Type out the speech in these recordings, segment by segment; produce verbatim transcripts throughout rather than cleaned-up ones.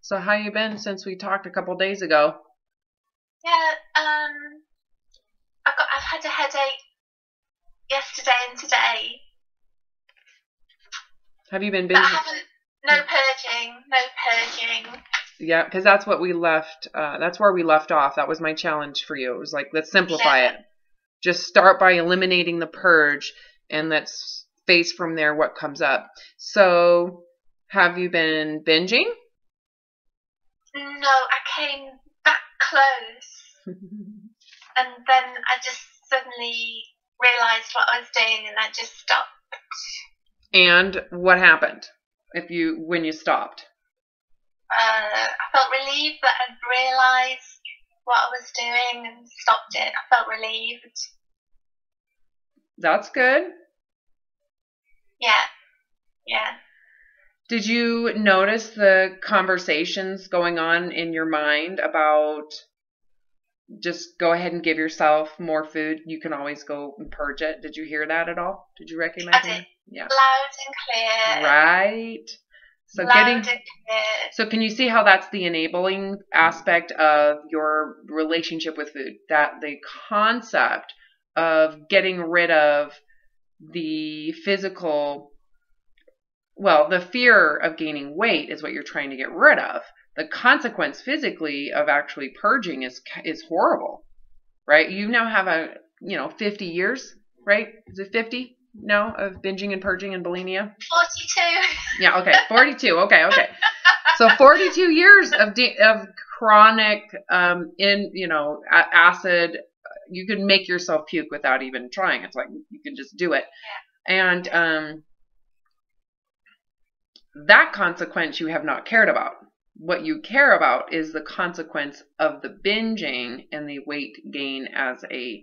So how you been since we talked a couple days ago? Yeah, um, I've got, I've had a headache yesterday and today. Have you been busy? But I haven't, no purging, no purging. Yeah, because that's what we left, uh, that's where we left off. That was my challenge for you. It was like, let's simplify yeah. it. Just start by eliminating the purge, and let's face from there what comes up. So, have you been binging? No, I came that close, and then I just suddenly realized what I was doing, and I just stopped. And what happened if you when you stopped? Uh, I felt relieved that I'd realized what I was doing and stopped it. I felt relieved. That's good. Yeah. Yeah. Did you notice the conversations going on in your mind about just go ahead and give yourself more food? You can always go and purge it. Did you hear that at all? Did you recognize I did. It? Yeah. Loud and clear. Right. So getting, so can you see how that's the enabling aspect of your relationship with food? That the concept of getting rid of the physical, well, the fear of gaining weight is what you're trying to get rid of. The consequence physically of actually purging is is horrible, right? You now have a, you know, fifty years, right? Is it fifty? No, of binging and purging and bulimia? forty-two. Yeah, okay, forty-two, okay, okay. So forty-two years of de of chronic, um, in you know, acid. You can make yourself puke without even trying. It's like you can just do it. And um, that consequence you have not cared about. What you care about is the consequence of the binging and the weight gain as a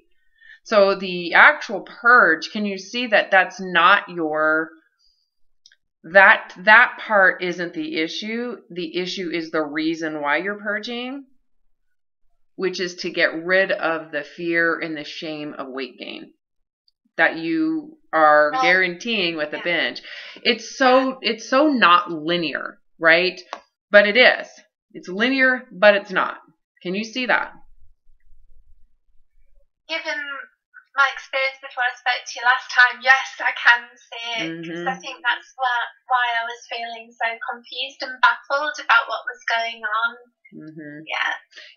So the actual purge, can you see that that's not your, that that part isn't the issue. The issue is the reason why you're purging, which is to get rid of the fear and the shame of weight gain that you are well, guaranteeing with yeah. a binge. It's so, it's so not linear, right? But it is. It's linear, but it's not. Can you see that? Given my experience before I spoke to you last time, yes, I can see it. Mm-hmm. I think that's why I was feeling so confused and baffled about what was going on. Mm-hmm. Yeah,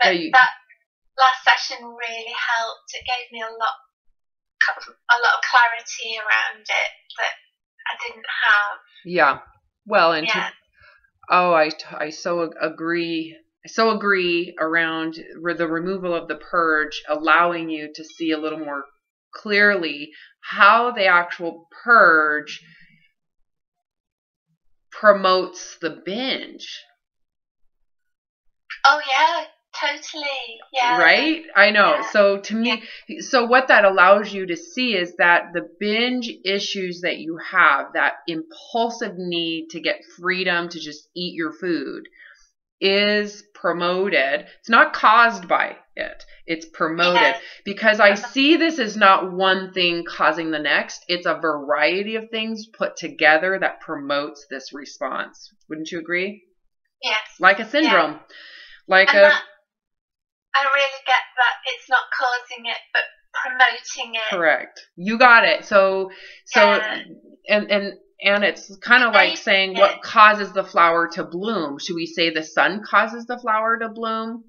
but yeah, you... that last session really helped. It gave me a lot, a lot of clarity around it that I didn't have. Yeah. Well, and yeah. oh, I I so agree. I so agree around the removal of the purge, allowing you to see a little more clearly how the actual purge promotes the binge. Oh, yeah, totally. Yeah. Right? I know. Yeah. So to me, yeah. so what that allows you to see is that the binge issues that you have, that impulsive need to get freedom to just eat your food, is promoted. It's not caused by it. It's promoted. Yeah. Because I see this as not one thing causing the next. It's a variety of things put together that promotes this response. Wouldn't you agree? Yes. Like a syndrome. Yeah. Like and a... That, I really get that it's not causing it, but promoting it. Correct. You got it. So, so, yeah. and, and, And it's kind of like saying what causes the flower to bloom. Should we say the sun causes the flower to bloom?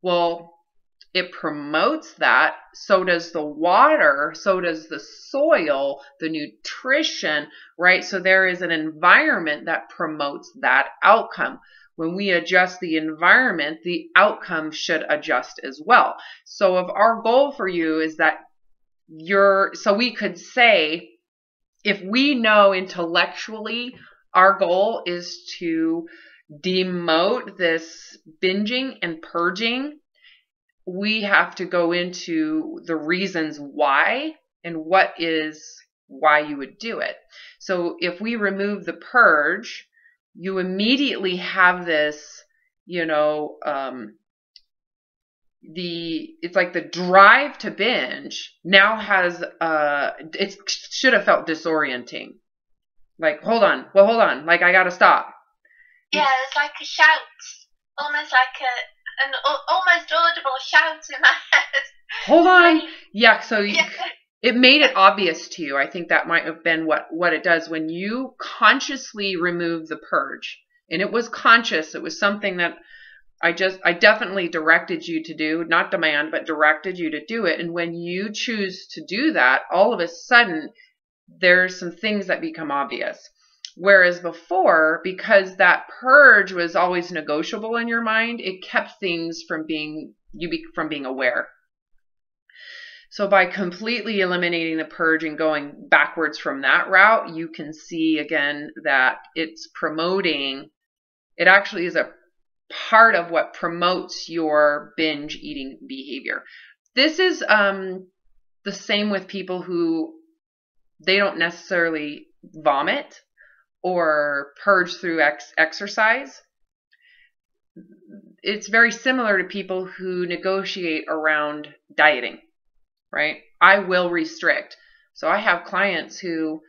Well, it promotes that. So does the water. So does the soil, the nutrition, right? So there is an environment that promotes that outcome. When we adjust the environment, the outcome should adjust as well. So if our goal for you is that you're, so we could say, if we know intellectually our goal is to demote this binging and purging, we have to go into the reasons why and what is why you would do it. So if we remove the purge, you immediately have this, you know, um, the it's like the drive to binge now has uh it should have felt disorienting, like hold on well hold on like I gotta stop. Yeah, it's like a shout, almost like a an almost audible shout in my head. Hold on. Yeah, so you, yeah. It made it obvious to you. I think that might have been what, what it does when you consciously remove the purge. And it was conscious. It was something that I just, I definitely directed you to do, not demand, but directed you to do it. And when you choose to do that, all of a sudden, there's some things that become obvious. Whereas before, because that purge was always negotiable in your mind, it kept things from being, you be, from being aware. So by completely eliminating the purge and going backwards from that route, you can see again that it's promoting, it actually is a part of what promotes your binge eating behavior. This is um, the same with people who, they don't necessarily vomit or purge through ex exercise. It's very similar to people who negotiate around dieting, right? I will restrict. So I have clients who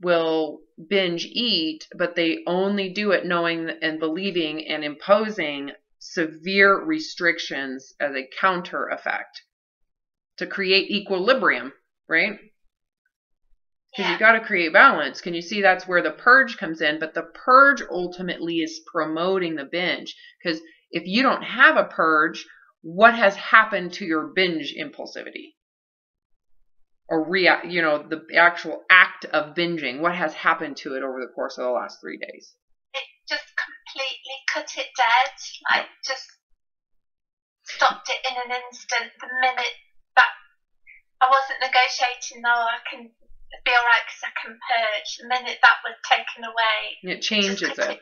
will binge eat, but they only do it knowing and believing and imposing severe restrictions as a counter effect to create equilibrium, right? Because you've got to create balance. Can you see that's where the purge comes in? But the purge ultimately is promoting the binge. Because if you don't have a purge, what has happened to your binge impulsivity? Or, rea you know, the actual act of binging, what has happened to it over the course of the last three days? It just completely cut it dead. Like, just stopped it in an instant. The minute that I wasn't negotiating, though, I can... be all right because I can purge. The minute that was taken away, it changes it. it.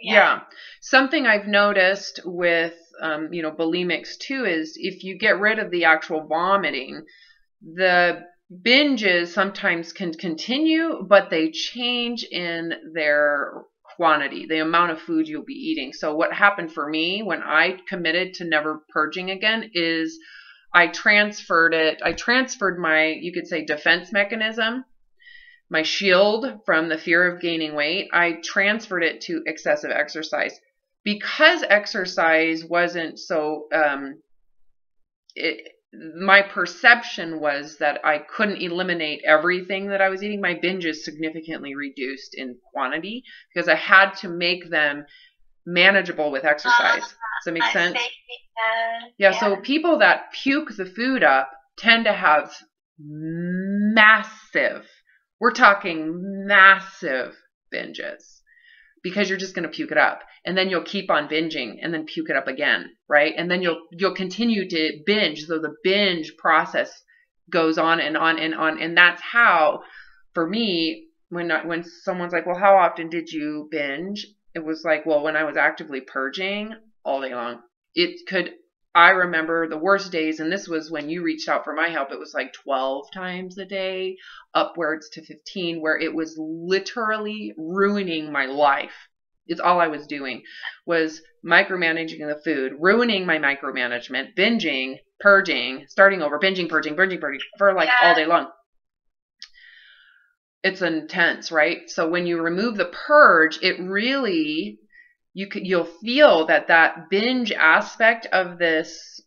Yeah. yeah. Something I've noticed with, um, you know, bulimics too is if you get rid of the actual vomiting, the binges sometimes can continue, but they change in their quantity, the amount of food you'll be eating. So what happened for me when I committed to never purging again is I transferred it, I transferred my, you could say, defense mechanism, my shield from the fear of gaining weight. I transferred it to excessive exercise. Because exercise wasn't so, um, it, my perception was that I couldn't eliminate everything that I was eating. My binges significantly reduced in quantity because I had to make them manageable with exercise. Does that make sense? Uh, yeah, yeah, so people that puke the food up tend to have massive, we're talking massive binges, because you're just going to puke it up and then you'll keep on binging and then puke it up again, right? And then you'll you'll continue to binge, so the binge process goes on and on and on. And that's how, for me, when when someone's like, well, how often did you binge? It was like, well, when I was actively purging all day long. It could, I remember the worst days, and this was when you reached out for my help, it was like twelve times a day, upwards to fifteen, where it was literally ruining my life. It's all I was doing, was micromanaging the food, ruining my micromanagement, binging, purging, starting over, binging, purging, binging, purging, for like all day long. It's intense, right? So when you remove the purge, it really... You could, you'll feel that that binge aspect of this,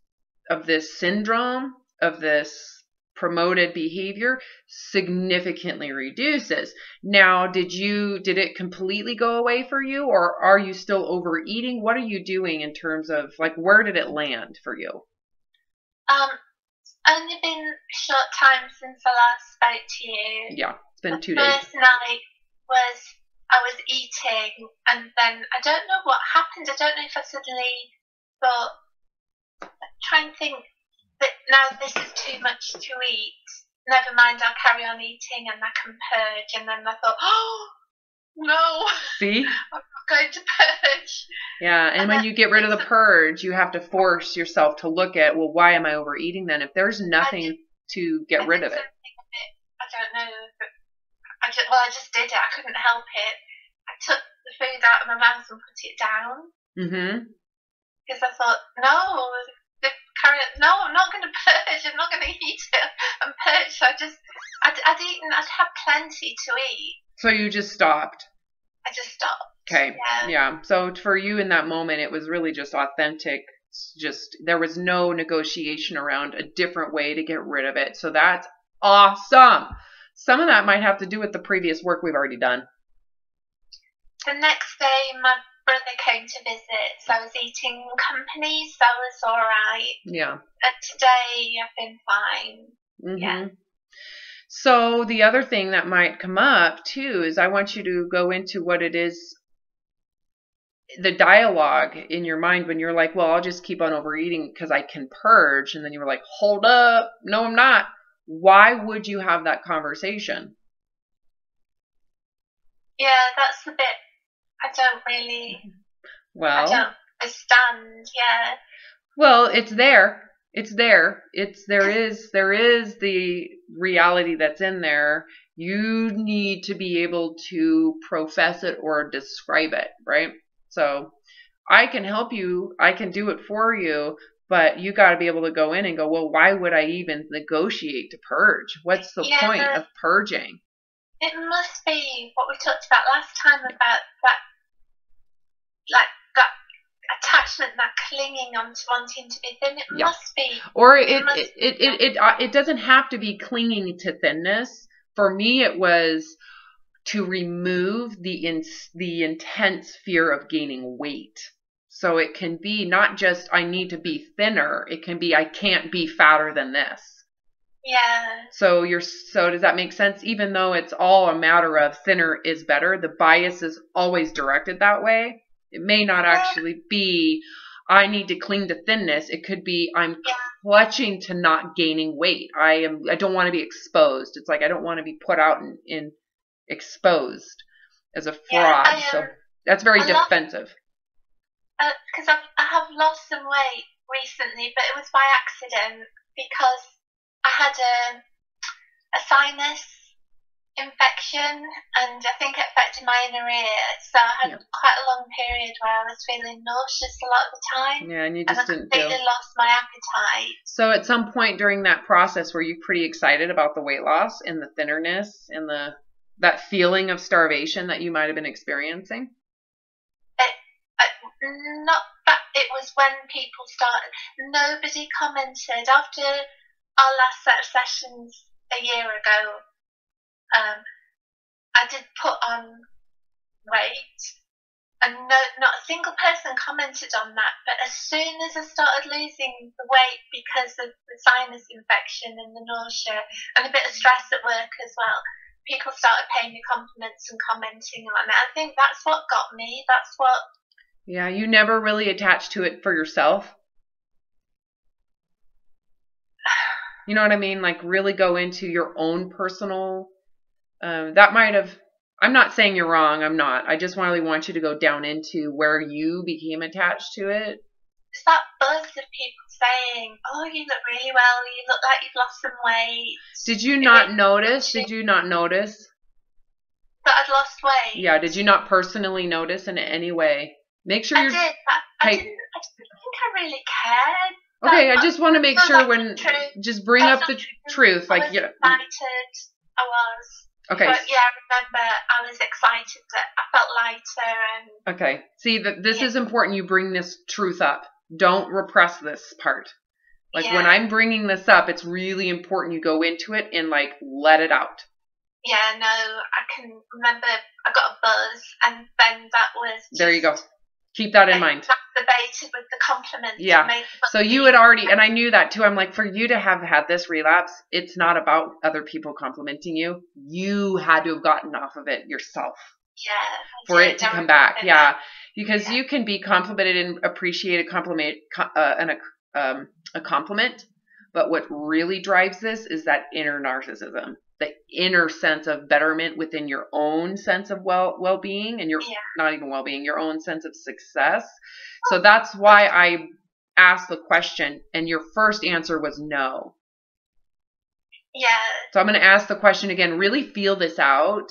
of this syndrome, of this promoted behavior significantly reduces. Now, did you, did it completely go away for you, or are you still overeating? What are you doing in terms of, like, where did it land for you? Um, it's only been a short time since I last spoke to you. Yeah, it's been two days. The first night was... I was eating, and then I don't know what happened. I don't know if I suddenly thought, I'm trying to think that now this is too much to eat. Never mind, I'll carry on eating and I can purge. And then I thought, oh, no. See? I'm not going to purge. Yeah, and, and when you get rid of the purge, you have to force yourself to look at, well, why am I overeating then? If there's nothing did, to get I rid of it. it. I don't know, but I just, well, I just did it. I couldn't help it. I took the food out of my mouth and put it down. Mm-hmm. Because I thought, no, the carrot, no, I'm not going to purge. I'm not going to eat it and purge. So I just, I'd, I'd eaten, I'd had plenty to eat. So you just stopped. I just stopped. Okay. Yeah. yeah. So for you in that moment, it was really just authentic. Just there was no negotiation around a different way to get rid of it. So that's awesome. Some of that might have to do with the previous work we've already done. The next day, my brother came to visit, so I was eating company, so I was all right. Yeah. And today, I've been fine. Mm-hmm. Yeah. So the other thing that might come up, too, is I want you to go into what it is, the dialogue in your mind when you're like, well, I'll just keep on overeating because I can purge. And then you were like, hold up. No, I'm not. Why would you have that conversation? Yeah, that's a bit... I don't really, well, I don't understand, yeah. Well, it's there. It's there. It's there is there is the reality that's in there. You need to be able to profess it or describe it, right? So I can help you, I can do it for you, but you gotta be able to go in and go, well, why would I even negotiate to purge? What's the yeah, point of purging? It must be what we talked about last time about that, like that attachment, that clinging on to wanting to be thin. It yeah. must be. Or it it, must, it, it, yeah. it, it, it doesn't have to be clinging to thinness. For me, it was to remove the, in, the intense fear of gaining weight. So it can be not just, I need to be thinner. It can be, I can't be fatter than this. Yeah. So you're so does that make sense? Even though it's all a matter of thinner is better, the bias is always directed that way. It may not actually be I need to cling to thinness. It could be I'm yeah. clutching to not gaining weight. I am I don't want to be exposed. It's like I don't want to be put out in, in exposed as a fraud. Yeah, I, um, so that's very I defensive. Because uh, I have lost some weight recently, but it was by accident because I had a, a sinus infection, and I think it affected my inner ear, so I had yeah. quite a long period where I was feeling nauseous a lot of the time. Yeah, and you just and I didn't completely go. lost my appetite. So at some point during that process, were you pretty excited about the weight loss and the thinnerness and the that feeling of starvation that you might have been experiencing? It, it, not, but it was when people started. Nobody commented after. Our last set of sessions a year ago, um, I did put on weight, and no, not a single person commented on that. But as soon as I started losing the weight because of the sinus infection and the nausea and a bit of stress at work as well, people started paying me compliments and commenting on it. I think that's what got me. That's what. Yeah, you never really attached to it for yourself. You know what I mean? Like really go into your own personal, um, that might have, I'm not saying you're wrong. I'm not. I just really want you to go down into where you became attached to it. It's that buzz of people saying, oh, you look really well. You look like you've lost some weight. Did you not notice? Did you not notice? That I'd lost weight. Yeah. Did you not personally notice in any way? Make sure you. I did. I, I, didn't, I didn't think I really cared. Okay, I just want to make no, sure when, just bring that's up the truth. truth. Like, I was yeah. excited, I was. Okay. But yeah, I remember I was excited, that I felt lighter. And okay, see, that this yeah. is important you bring this truth up. Don't repress this part. Like, yeah. when I'm bringing this up, it's really important you go into it and, like, let it out. Yeah, no, I can remember I got a buzz, and then that was just, there you go. Keep that in and mind. Debated with the compliments. Yeah. Made so you had already, and I knew that too. I'm like, for you to have had this relapse, it's not about other people complimenting you. You had to have gotten off of it yourself. Yeah. For it to come back. Yeah. Because yeah. you can be complimented and appreciate a compliment, uh, and a, um, a compliment. But what really drives this is that inner narcissism, the inner sense of betterment within your own sense of well, well-being and your yeah. not even well-being, your own sense of success. So that's why I asked the question, and your first answer was no. Yeah. So I'm going to ask the question again, really feel this out.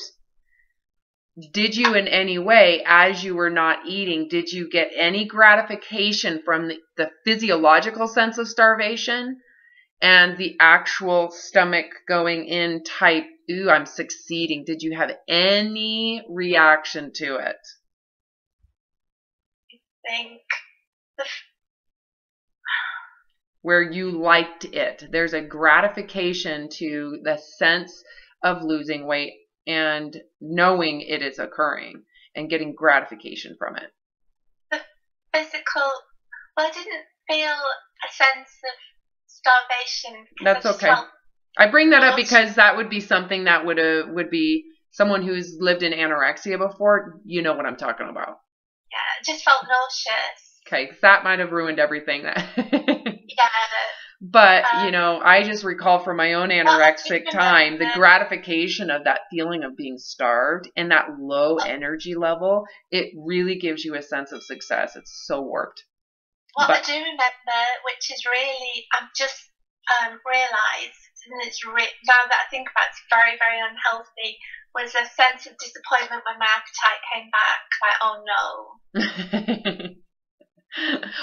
Did you in any way, as you were not eating, did you get any gratification from the, the physiological sense of starvation? And the actual stomach going in type, ooh, I'm succeeding. Did you have any reaction to it? think the f where you liked it. There's a gratification to the sense of losing weight and knowing it is occurring and getting gratification from it. The physical, well, I didn't feel a sense of starvation. That's okay. I bring that up because that would be something that would uh, would be someone who's lived in anorexia before. You know what I'm talking about. Yeah, I just felt nauseous. Okay, that might have ruined everything. That yeah. But um, you know, I just recall from my own anorexic time the gratification of that feeling of being starved and that low well, energy level. It really gives you a sense of success. It's so warped. What but, I do remember, which is really, I've just um, realised, and it's re now that I think about it, it's very, very unhealthy, was a sense of disappointment when my appetite came back. Like, oh no.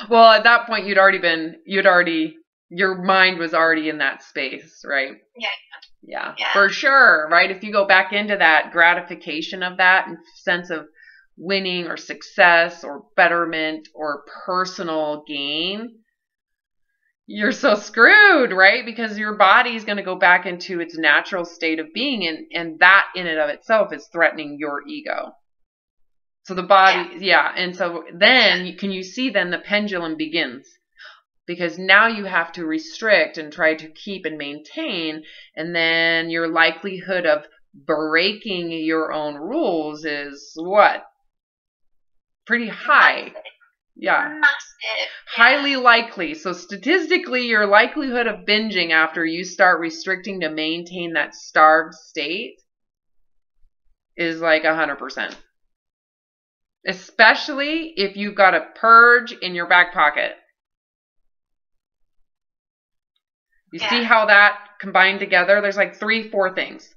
Well, at that point, you'd already been, you'd already, your mind was already in that space, right? Yeah. Yeah, yeah. For sure, right? If you go back into that gratification of that and sense of winning or success or betterment or personal gain, you're so screwed, right? Because your body's going to go back into its natural state of being, and, and that in and of itself is threatening your ego. So the body, yeah, yeah and so then, you, can you see then the pendulum begins? Because now you have to restrict and try to keep and maintain, and then your likelihood of breaking your own rules is what? Pretty high. Yeah. Massive. Highly likely. So statistically, your likelihood of binging after you start restricting to maintain that starved state is like one hundred percent. Especially if you've got a purge in your back pocket. You yeah. see how that combined together? There's like three, four things.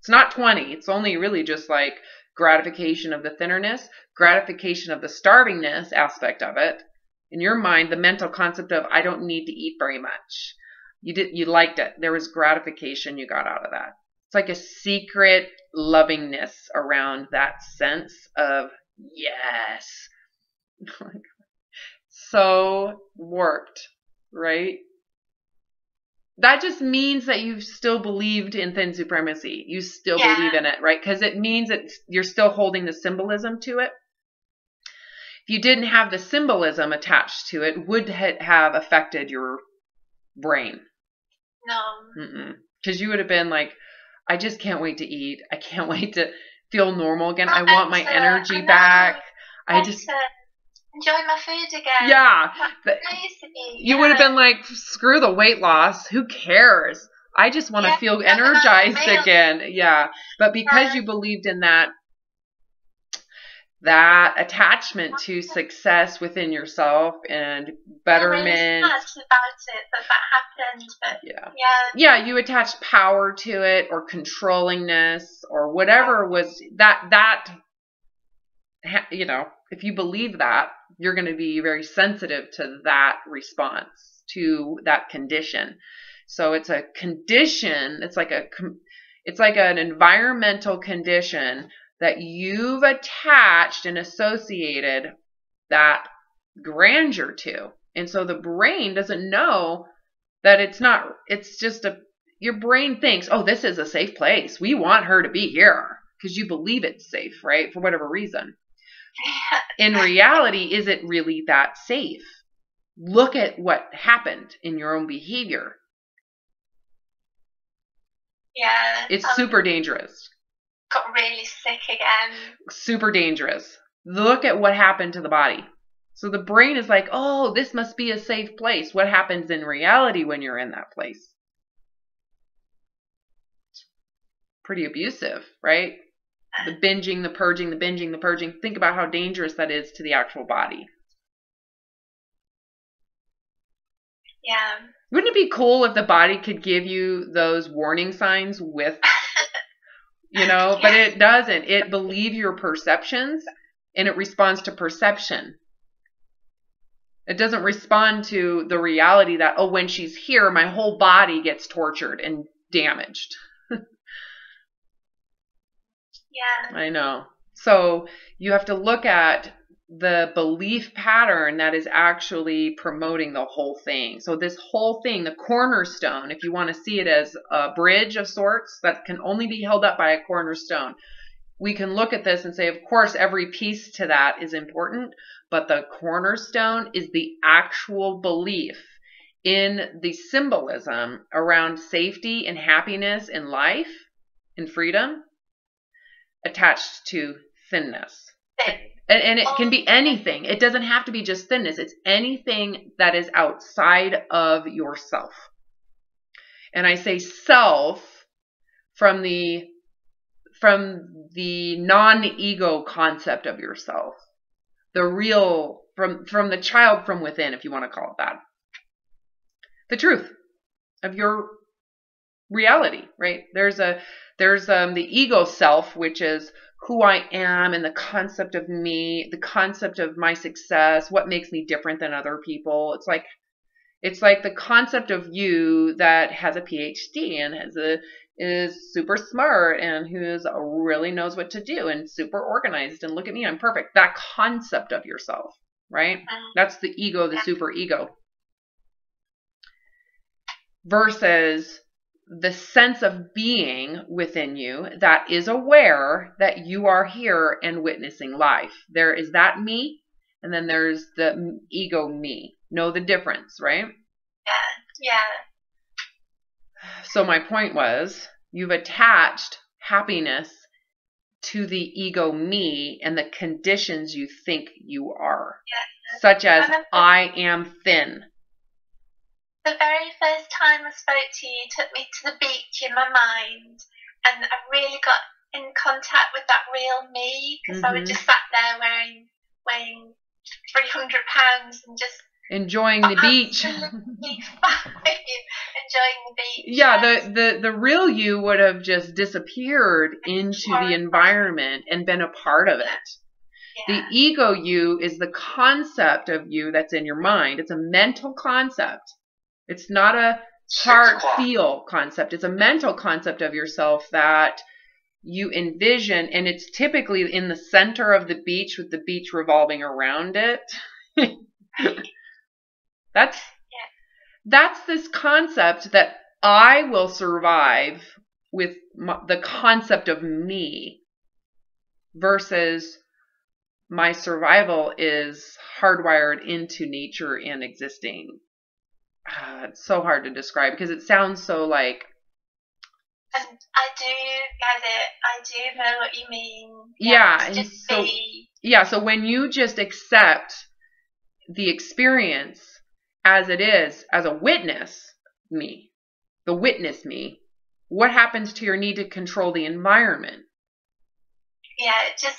It's not twenty. It's only really just like gratification of the thinnerness, gratification of the starvingness aspect of it. In your mind, the mental concept of I don't need to eat very much. You did, you liked it. There was gratification you got out of that. It's like a secret lovingness around that sense of yes. So warped, right? That just means that you've still believed in thin supremacy. You still yeah. believe in it, right? Because it means that you're still holding the symbolism to it. If you didn't have the symbolism attached to it, would it have affected your brain? No. Mm-mm. Because you would have been like, I just can't wait to eat. I can't wait to feel normal again. I, I want my energy back. I just... enjoy my food again. Yeah. The, you yeah. would have been like, screw the weight loss. Who cares? I just want to yeah, feel energized again. Yeah. But because yeah. you believed in that, that attachment to success within yourself and betterment. I was attached about it, but that happened. But yeah. yeah. Yeah. You attached power to it or controllingness or whatever was that, that, you know, if you believe that, you're going to be very sensitive to that response, to that condition. So it's a condition, it's like a, it's like an environmental condition that you've attached and associated that grandeur to. And so the brain doesn't know that it's not, it's just a, your brain thinks, oh, this is a safe place. We want her to be here because you believe it's safe, right? For whatever reason. In reality, is it really that safe? Look at what happened in your own behavior. Yeah. It's um, super dangerous. Got really sick again. Super dangerous. Look at what happened to the body. So the brain is like, oh, this must be a safe place. What happens in reality when you're in that place? It's pretty abusive, right? The binging, the purging, the binging, the purging. Think about how dangerous that is to the actual body. Yeah. Wouldn't it be cool if the body could give you those warning signs with, you know, yeah. but it doesn't. It believes your perceptions and it responds to perception. It doesn't respond to the reality that, oh, when she's here, my whole body gets tortured and damaged. Yeah. I know. So you have to look at the belief pattern that is actually promoting the whole thing. So this whole thing, the cornerstone, if you want to see it as a bridge of sorts that can only be held up by a cornerstone, we can look at this and say, of course, every piece to that is important, but the cornerstone is the actual belief in the symbolism around safety and happiness in life and freedom attached to thinness. And it can be anything. It doesn't have to be just thinness. It's anything that is outside of yourself. And I say self from the from the non-ego concept of yourself. The real, from, from the child from within, if you want to call it that. The truth of your reality, right? There's a there's um, the ego self, which is who I am and the concept of me, the concept of my success, what makes me different than other people. It's like, it's like the concept of you that has a P H D and has a, is super smart and who's really knows what to do and super organized and look at me, I'm perfect. That concept of yourself, right? That's the ego, the super ego. Versus the sense of being within you that is aware that you are here and witnessing life. There is that me, and then there's the ego me. Know the difference, right? Yeah. Yeah. So my point was, you've attached happiness to the ego me and the conditions you think you are, yeah. Such as I, I am thin. The very first time I spoke to you, you took me to the beach in my mind, and I really got in contact with that real me, because mm-hmm. I was just sat there wearing weighing three hundred pounds and just enjoying the beach. Enjoying the beach. Yeah, yes. the, the, the real you would have just disappeared into the environment and been a part of it. Yeah. The ego you is the concept of you that's in your mind. It's a mental concept. It's not a hard feel concept. It's a mental concept of yourself that you envision, and it's typically in the center of the beach with the beach revolving around it. That's, yeah. That's this concept that I will survive with my, the concept of me, versus my survival is hardwired into nature and existing. Uh, it's so hard to describe because it sounds so like. I, I do get it. I do know what you mean. Yeah, yeah, and just so be. Yeah, so when you just accept the experience as it is, as a witness me, the witness me, what happens to your need to control the environment? Yeah, it just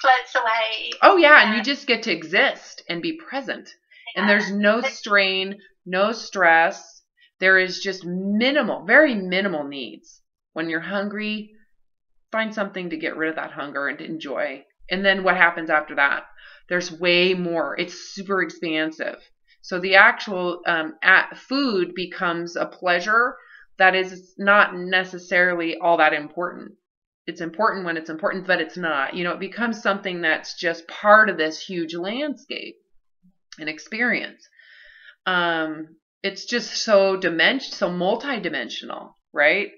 floats away. Oh yeah, yeah. And you just get to exist and be present, yeah. And there's no strain. No stress. There is just minimal, very minimal needs. When you're hungry, find something to get rid of that hunger and enjoy. And then what happens after that? There's way more. It's super expansive. So the actual um, at food becomes a pleasure that is not necessarily all that important. It's important when it's important, but it's not. You know, it becomes something that's just part of this huge landscape and experience. Um, it's just so dimension, so multidimensional, right?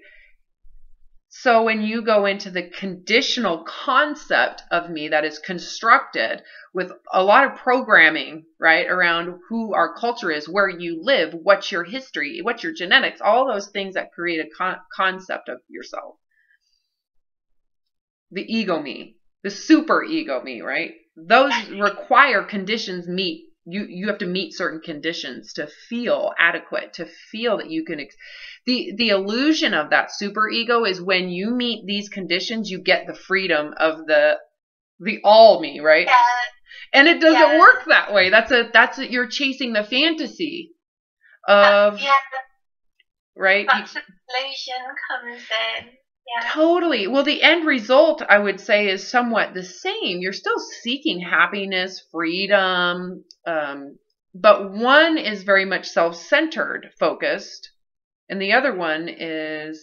So when you go into the conditional concept of me that is constructed with a lot of programming, right, around who our culture is, where you live, what's your history, what's your genetics, all those things that create a con concept of yourself. The ego me, the super ego me, right? Those require conditions meet. You, you have to meet certain conditions to feel adequate, to feel that you can. Ex the, the illusion of that superego is when you meet these conditions, you get the freedom of the, the all me, right? Yeah. And it doesn't yeah. work that way. That's a, that's a, you're chasing the fantasy of, uh, yeah. right? That's you, illusion comes in. Yeah. Totally. Well, the end result, I would say, is somewhat the same. You're still seeking happiness, freedom, um, but one is very much self-centered, focused, and the other one is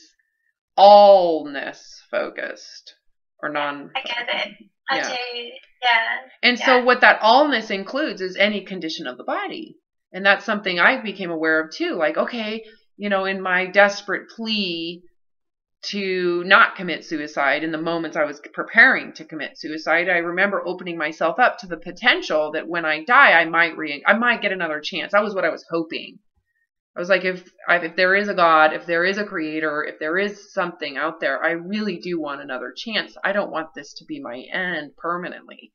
allness focused or non-focused. I get it. I yeah. do, yeah. And yeah. so what that allness includes is any condition of the body. And that's something I became aware of too. Like, okay, you know, in my desperate plea to not commit suicide, in the moments I was preparing to commit suicide, I remember opening myself up to the potential that when I die, I might re I might get another chance. That was what I was hoping. I was like, if if there is a God, if there is a creator, if there is something out there, I really do want another chance. I don't want this to be my end permanently.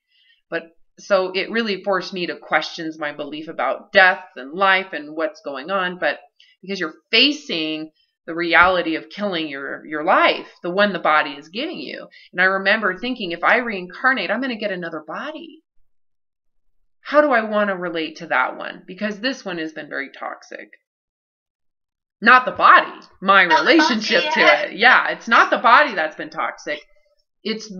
But so it really forced me to question my belief about death and life and what's going on. But because you're facing the reality of killing your, your life, the one the body is giving you. And I remember thinking, if I reincarnate, I'm going to get another body. How do I want to relate to that one? Because this one has been very toxic. Not the body, my relationship oh, yeah. to it. Yeah, it's not the body that's been toxic. It's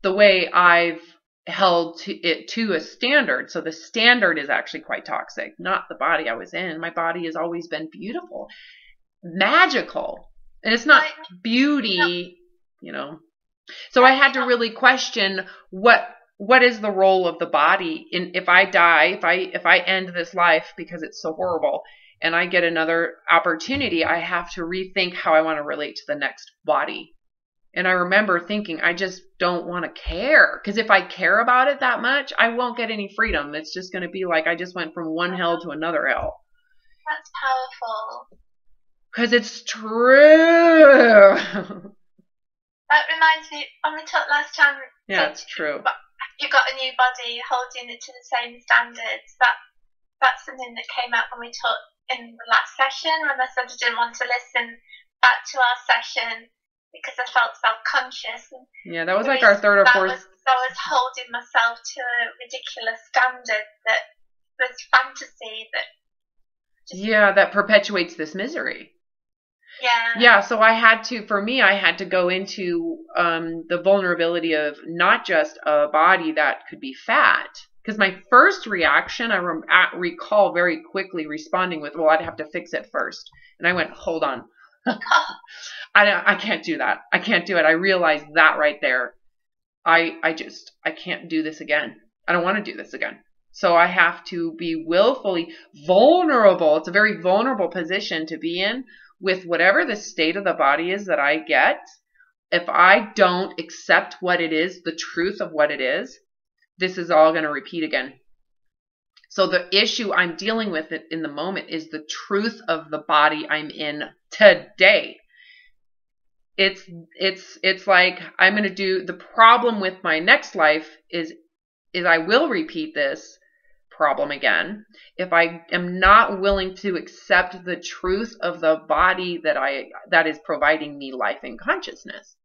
the way I've held to it to a standard. So the standard is actually quite toxic, not the body I was in. My body has always been beautiful, magical. And it's not beauty, you know. So I had to really question what what is the role of the body in if I die, if I if I end this life because it's so horrible, and I get another opportunity, I have to rethink how I want to relate to the next body. And I remember thinking, I just don't want to care. Because if I care about it that much, I won't get any freedom. It's just going to be like I just went from one hell to another hell. That's powerful. Because it's true. That reminds me, when we talked last time. Yeah, it's true. You got a new body, holding it to the same standards. That, that's something that came up when we talked in the last session, when I said I didn't want to listen back to our session because I felt self-conscious. Yeah, that was like our third or fourth. Was, I was holding myself to a ridiculous standard that was fantasy. That just, yeah, that perpetuates this misery. Yeah. Yeah, so I had to, for me, I had to go into um, the vulnerability of not just a body that could be fat. Because my first reaction, I rem at recall very quickly responding with, well, I'd have to fix it first. And I went, hold on. I, don't, I can't do that. I can't do it. I realized that right there. I, I just, I can't do this again. I don't want to do this again. So I have to be willfully vulnerable. It's a very vulnerable position to be in with whatever the state of the body is that I get. If I don't accept what it is, the truth of what it is, this is all going to repeat again. So the issue I'm dealing with it in the moment is the truth of the body I'm in today. It's it's it's like I'm going to do the problem with my next life is is I will repeat this problem again if I am not willing to accept the truth of the body that I that is providing me life and consciousness.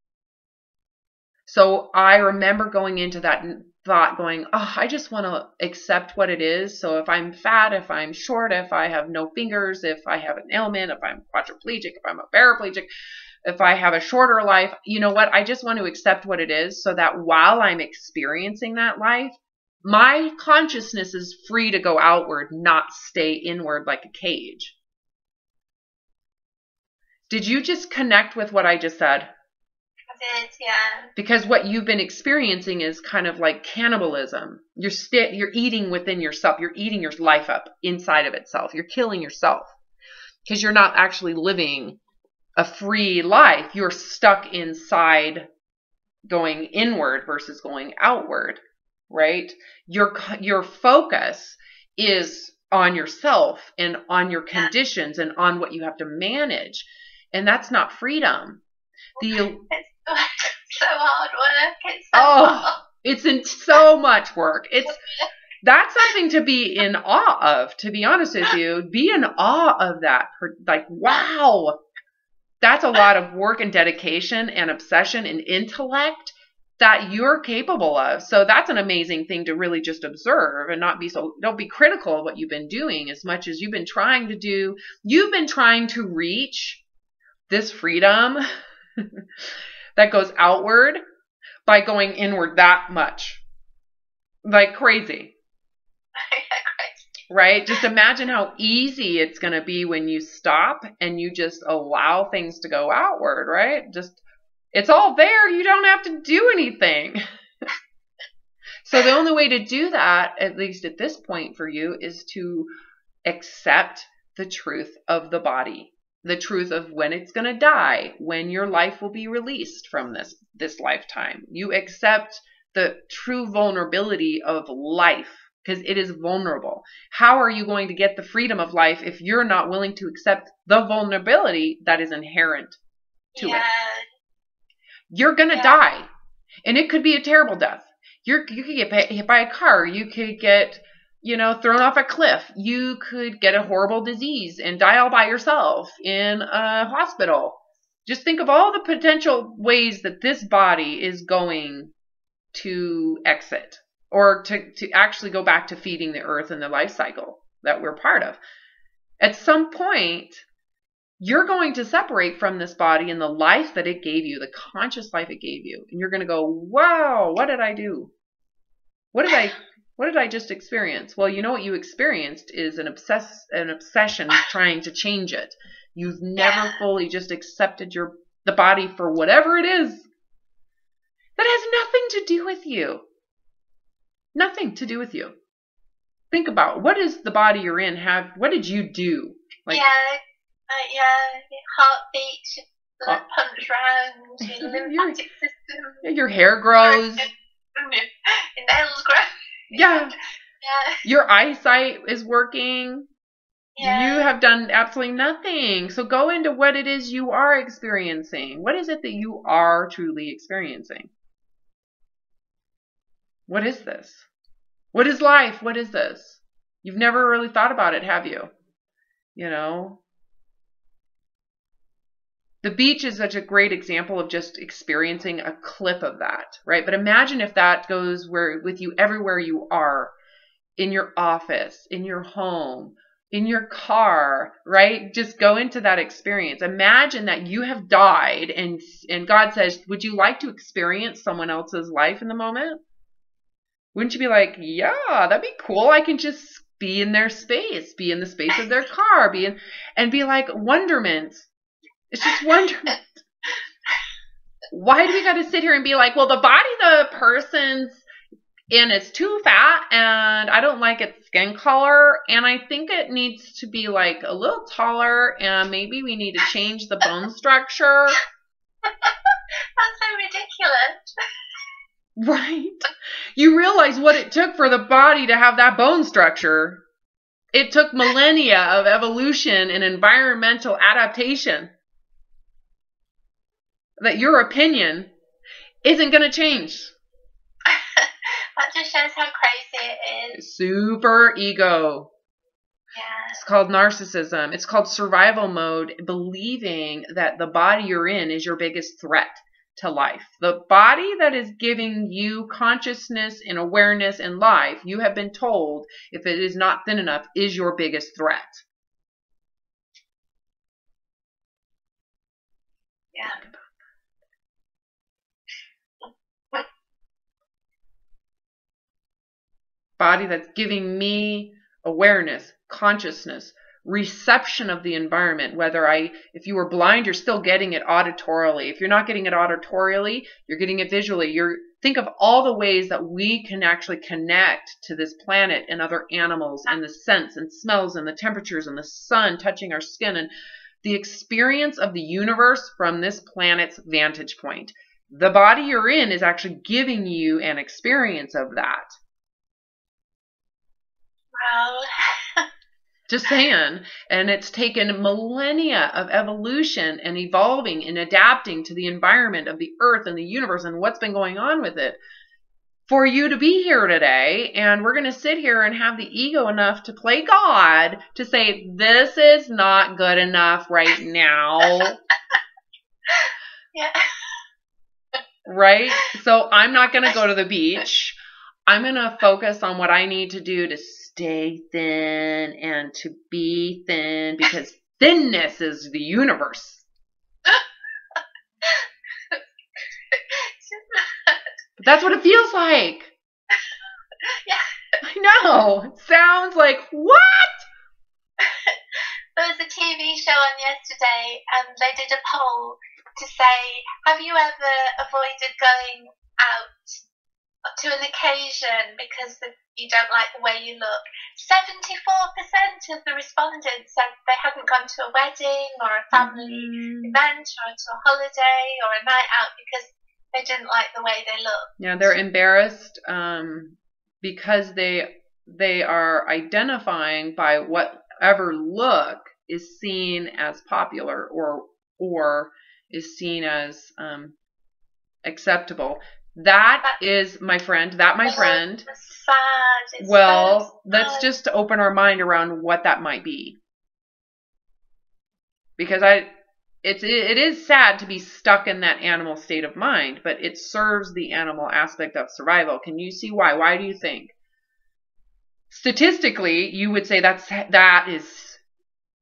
So I remember going into that thought going, oh, I just want to accept what it is. So if I'm fat, if I'm short, if I have no fingers, if I have an ailment, if I'm quadriplegic, if I'm a paraplegic, if I have a shorter life, you know what? I just want to accept what it is so that while I'm experiencing that life, my consciousness is free to go outward, not stay inward like a cage. Did you just connect with what I just said? It, yeah. Because what you've been experiencing is kind of like cannibalism. You're sti you're eating within yourself. You're eating your life up inside of itself. You're killing yourself because you're not actually living a free life. You're stuck inside, going inward versus going outward, right? Your your focus is on yourself and on your conditions and on what you have to manage, and that's not freedom. The It's so hard work. It's so oh, hard. It's in so much work. It's that's something to be in awe of. To be honest with you, be in awe of that. Like, wow, that's a lot of work and dedication and obsession and intellect that you're capable of. So that's an amazing thing to really just observe and not be so. Don't be critical of what you've been doing as much as you've been trying to do. You've been trying to reach this freedom. That goes outward by going inward that much. Like crazy. Right? Just imagine how easy it's going to be when you stop and you just allow things to go outward, right? Just, it's all there. You don't have to do anything. So the only way to do that, at least at this point for you, is to accept the truth of the body, the truth of when it's going to die, when your life will be released from this, this lifetime. You accept the true vulnerability of life, because it is vulnerable. How are you going to get the freedom of life if you're not willing to accept the vulnerability that is inherent to yeah. it? You're going to yeah. die, and it could be a terrible death. You're, you could get hit by a car. You could get, you know, thrown off a cliff. You could get a horrible disease and die all by yourself in a hospital. Just think of all the potential ways that this body is going to exit, or to, to actually go back to feeding the earth and the life cycle that we're part of. At some point, you're going to separate from this body and the life that it gave you, the conscious life it gave you. And you're going to go, wow, what did I do? What did I, what did I just experience? Well, you know what you experienced is an obsess, an obsession trying to change it. You've never yeah. fully just accepted your, the body for whatever it is. That has nothing to do with you. Nothing to do with you. Think about, what is the body you're in have, what did you do? Like, yeah. Uh, yeah, your heart beats, your uh, pumps round, your lymphatic system. Yeah, your hair grows. Your nails grow. Yeah. yeah. Your eyesight is working. Yeah. You have done absolutely nothing. So go into what it is you are experiencing. What is it that you are truly experiencing? What is this? What is life? What is this? You've never really thought about it, have you? You know? The beach is such a great example of just experiencing a clip of that, right? But imagine if that goes where with you everywhere you are, in your office, in your home, in your car, right? Just go into that experience. Imagine that you have died and and God says, would you like to experience someone else's life in the moment? Wouldn't you be like, yeah, that'd be cool. I can just be in their space, be in the space of their car, be in, and be like wonderment. It's just wonderment. Why do we got to sit here and be like, well, the body the person's in is too fat, and I don't like its skin color, and I think it needs to be like a little taller, and maybe we need to change the bone structure. That's so ridiculous. Right? You realize what it took for the body to have that bone structure. It took millennia of evolution and environmental adaptation. That your opinion isn't going to change. That just shows how crazy it is. Super ego. Yeah. It's called narcissism. It's called survival mode, believing that the body you're in is your biggest threat to life. The body that is giving you consciousness and awareness and life, you have been told, if it is not thin enough, is your biggest threat. Yeah. Body that's giving me awareness, consciousness, reception of the environment. Whether I, if you were blind, you're still getting it auditorily. If you're not getting it auditorily, you're getting it visually. You're, think of all the ways that we can actually connect to this planet and other animals and the scents and smells and the temperatures and the sun touching our skin and the experience of the universe from this planet's vantage point. The body you're in is actually giving you an experience of that. Just saying. And it's taken millennia of evolution and evolving and adapting to the environment of the earth and the universe and what's been going on with it for you to be here today. And we're going to sit here and have the ego enough to play God to say, this is not good enough right now. Yeah. Right? So I'm not going to go to the beach. I'm going to focus on what I need to do to stay thin and to be thin, because thinness is the universe. But that's what it feels like. Yeah. I know. It sounds like, what? There was a T V show on yesterday and they did a poll to say, have you ever avoided going out to an occasion because the, you don't like the way you look. seventy-four percent of the respondents said they hadn't gone to a wedding or a family mm. event or to a holiday or a night out because they didn't like the way they look. Yeah, they're embarrassed um, because they they are identifying by whatever look is seen as popular or or is seen as um, acceptable. That is, my friend, that, my friend, well, let's just open our mind around what that might be. Because I, it's, it is sad to be stuck in that animal state of mind, but it serves the animal aspect of survival. Can you see why? Why do you think? Statistically, you would say that's, that is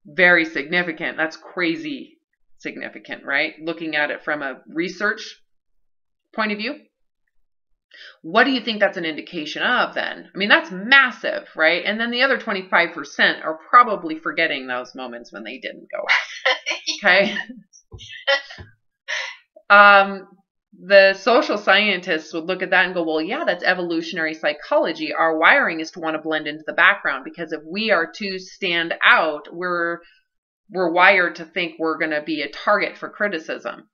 very significant. That's crazy significant, right? Looking at it from a research point of view. What do you think that's an indication of then? I mean, that's massive, right? And then the other twenty-five percent are probably forgetting those moments when they didn't go out. Okay? um, the social scientists would look at that and go, well, yeah, that's evolutionary psychology. Our wiring is to want to blend into the background because if we are to stand out, we're, we're wired to think we're going to be a target for criticism,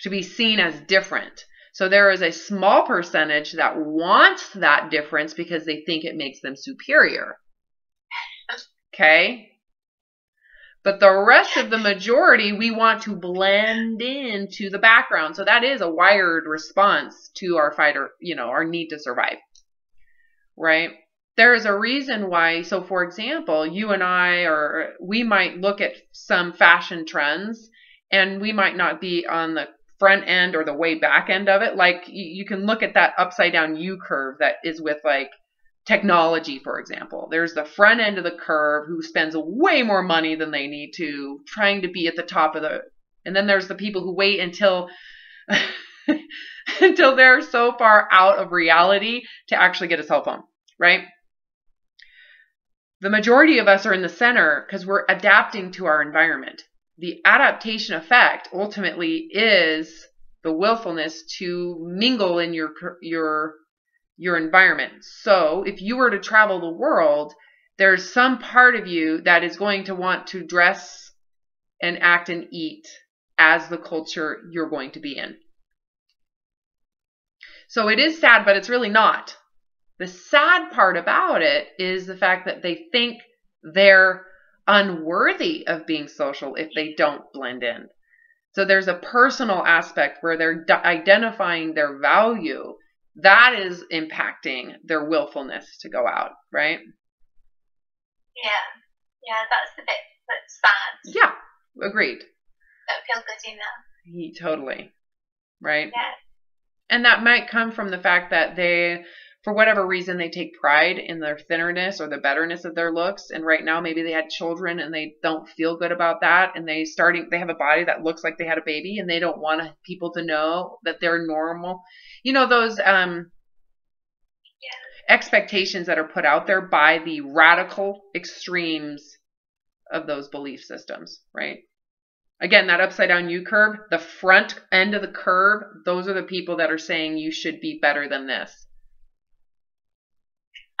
to be seen as different. So there is a small percentage that wants that difference because they think it makes them superior. Okay? But the rest of the majority, we want to blend into the background. So that is a wired response to our fight or, you know, our need to survive. Right? There is a reason why, so for example, you and I, or we might look at some fashion trends and we might not be on the front end or the way back end of it. Like you can look at that upside down U curve that is with like technology, for example. There's the front end of the curve who spends way more money than they need to trying to be at the top of the, and then there's the people who wait until until they're so far out of reality to actually get a cell phone, right? The majority of us are in the center because we're adapting to our environment. The adaptation effect ultimately is the willfulness to mingle in your your your environment. So if you were to travel the world, there's some part of you that is going to want to dress and act and eat as the culture you're going to be in. So it is sad, but it's really not. The sad part about it is the fact that they think they're unworthy of being social if they don't blend in. So there's a personal aspect where they're identifying their value that is impacting their willfulness to go out, right? Yeah, yeah, that's the bit that's sad. Yeah, agreed. Don't feel good enough. He, totally, right? Yeah. And that might come from the fact that they, for whatever reason, they take pride in their thinnerness or the betterness of their looks. And right now, maybe they had children and they don't feel good about that. And they starting, they have a body that looks like they had a baby and they don't want people to know that they're normal. You know, those um, yeah. expectations that are put out there by the radical extremes of those belief systems, right? Again, that upside down U curve, the front end of the curve, those are the people that are saying you should be better than this.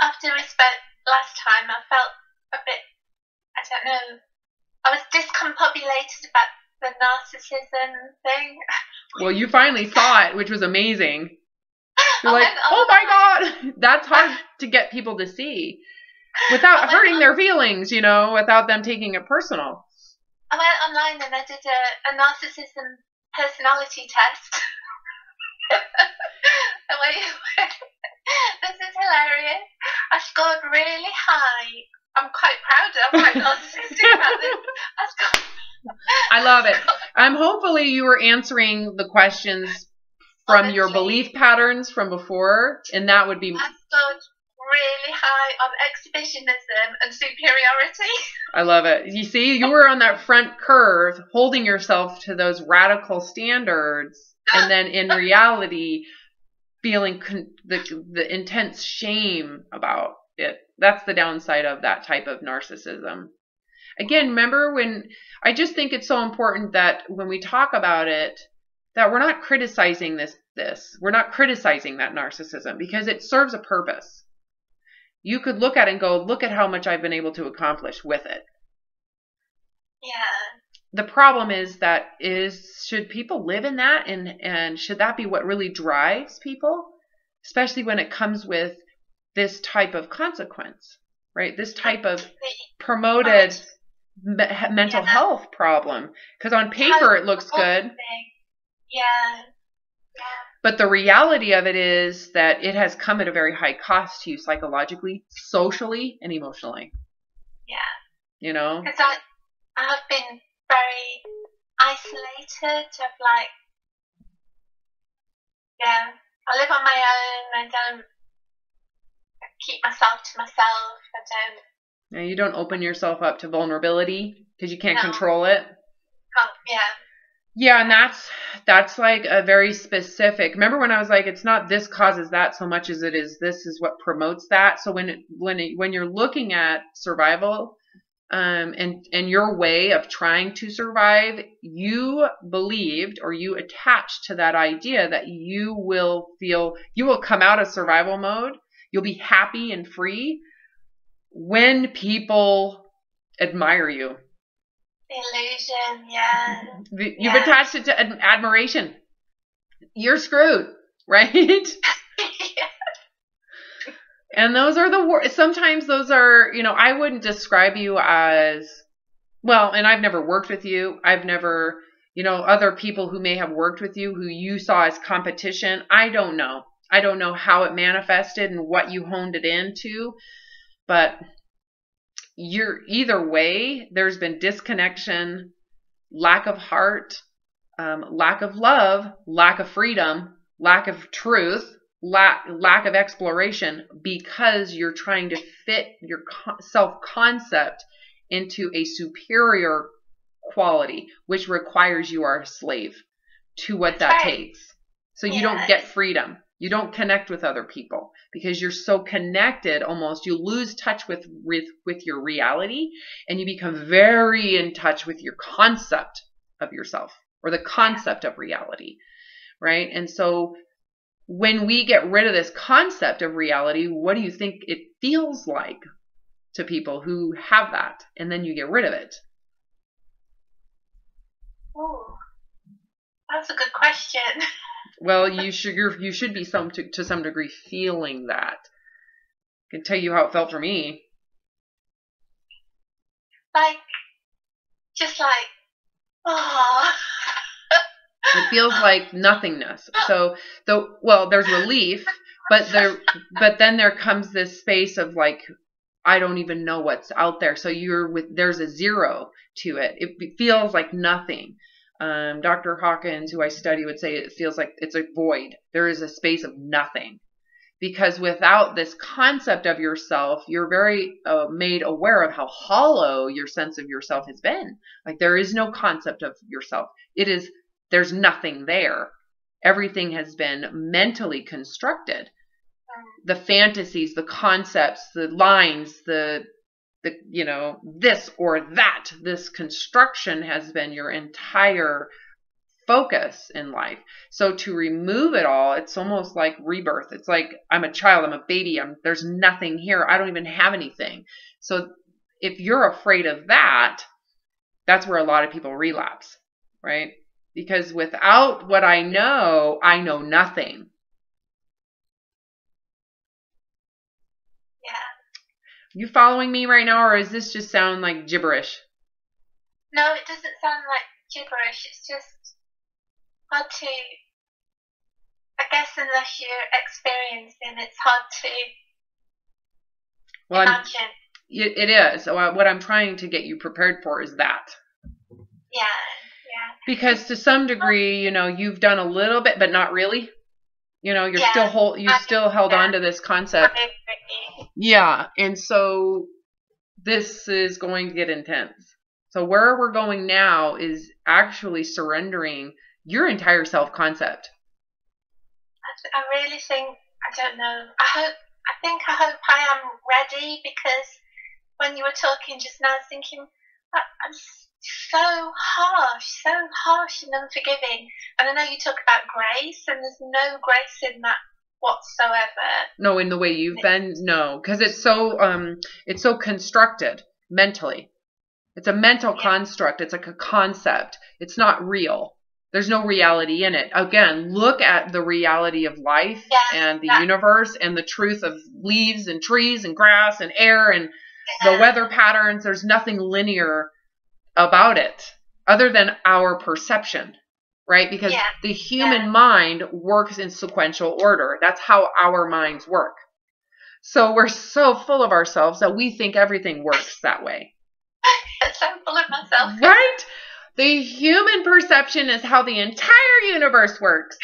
After we spoke last time, I felt a bit, I don't know, I was discombobulated about the narcissism thing. Well, you finally saw it, which was amazing. You're like, oh my God, that's hard to get people to see without hurting their feelings, you know, without them taking it personal. I went online and I did a, a narcissism personality test. This is hilarious. I scored really high. I'm quite proud. I'm quite narcissistic about this. I, scored, I love I it. I'm um, hopefully you were answering the questions from Honestly, your belief patterns from before, and that would be. I scored really high on exhibitionism and superiority. I love it. You see, you were on that front curve, holding yourself to those radical standards. And then in reality, feeling con the, the intense shame about it. That's the downside of that type of narcissism. Again, remember when, I just think it's so important that when we talk about it, that we're not criticizing this, this. We're not criticizing that narcissism because it serves a purpose. You could look at it and go, look at how much I've been able to accomplish with it. Yeah. The problem is that is, should people live in that? And, and should that be what really drives people? Especially when it comes with this type of consequence, right? This type of promoted me mental yeah. health problem. Because on paper it looks good. Yeah. yeah. But the reality of it is that it has come at a very high cost to you psychologically, socially, and emotionally. Yeah. You know? Because I've been very isolated of like, yeah, I live on my own. I don't I keep myself to myself. I don't. Yeah, you don't open yourself up to vulnerability because you can't no. control it. Oh, yeah. Yeah, and that's that's like a very specific. Remember when I was like, it's not this causes that so much as it is this is what promotes that. So when it, when it, when you're looking at survival, um, and and your way of trying to survive, you believed or you attached to that idea that you will feel you will come out of survival mode. You'll be happy and free when people admire you. Illusion, yeah. You've yeah. attached it to ad admiration. You're screwed, right? yeah. And those are the wor sometimes those are, you know, I wouldn't describe you as, well, and I've never worked with you. I've never, you know, other people who may have worked with you who you saw as competition. I don't know. I don't know how it manifested and what you honed it into, but you're either way, there's been disconnection, lack of heart, um, lack of love, lack of freedom, lack of truth, lack, lack of exploration, because you're trying to fit your self-concept into a superior quality, which requires you are a slave to what that takes. So you don't get freedom. You don't connect with other people because you're so connected almost. You lose touch with, with, with your reality and you become very in touch with your concept of yourself or the concept of reality, right? And so when we get rid of this concept of reality, what do you think it feels like to people who have that? And then you get rid of it. Oh, that's a good question. Well, you should you're, you should be some to, to some degree feeling that. I can tell you how it felt for me. Like, just like, oh. It feels like nothingness. So, though, well, there's relief, but there, but then there comes this space of like, I don't even know what's out there. So you're with there's a zero to it. It feels like nothing. Um, Doctor Hawkins, who I study, would say it feels like it's a void. There is a space of nothing. Because without this concept of yourself, you're very uh, made aware of how hollow your sense of yourself has been. Like there is no concept of yourself. It is, there's nothing there. Everything has been mentally constructed. The fantasies, the concepts, the lines, the The, you know, this or that, this construction has been your entire focus in life. So to remove it all, it's almost like rebirth. It's like, I'm a child, I'm a baby, I'm, there's nothing here. I don't even have anything. So if you're afraid of that, that's where a lot of people relapse, right? Because without what I know, I know nothing. You following me right now, or does this just sound like gibberish? No, it doesn't sound like gibberish. It's just hard to, I guess, unless you're experiencing, it's hard to well, imagine. I'm, it, it is. So I, what I'm trying to get you prepared for is that. Yeah, yeah. Because to some degree, you know, you've done a little bit, but not really. You know, you're yeah, still hold, you still held on to this concept. Yeah, and so this is going to get intense. So where we're going now is actually surrendering your entire self-concept. I, I really think, I don't know, I hope, I think I hope I am ready, because when you were talking just now, I was thinking, I, I'm so harsh, so harsh and unforgiving. And I know you talk about grace, and there's no grace in that whatsoever. No, in the way you've been, no, because it's so um, it's so constructed mentally. It's a mental yeah. construct. It's like a concept. It's not real. There's no reality in it. Again, look at the reality of life yeah, and the yeah. universe and the truth of leaves and trees and grass and air and yeah. the weather patterns. There's nothing linear about it other than our perception, right? Because yeah. the human yeah. mind works in sequential order. That's how our minds work. So we're so full of ourselves that we think everything works that way. I'm so full of myself. Right? The human perception is how the entire universe works.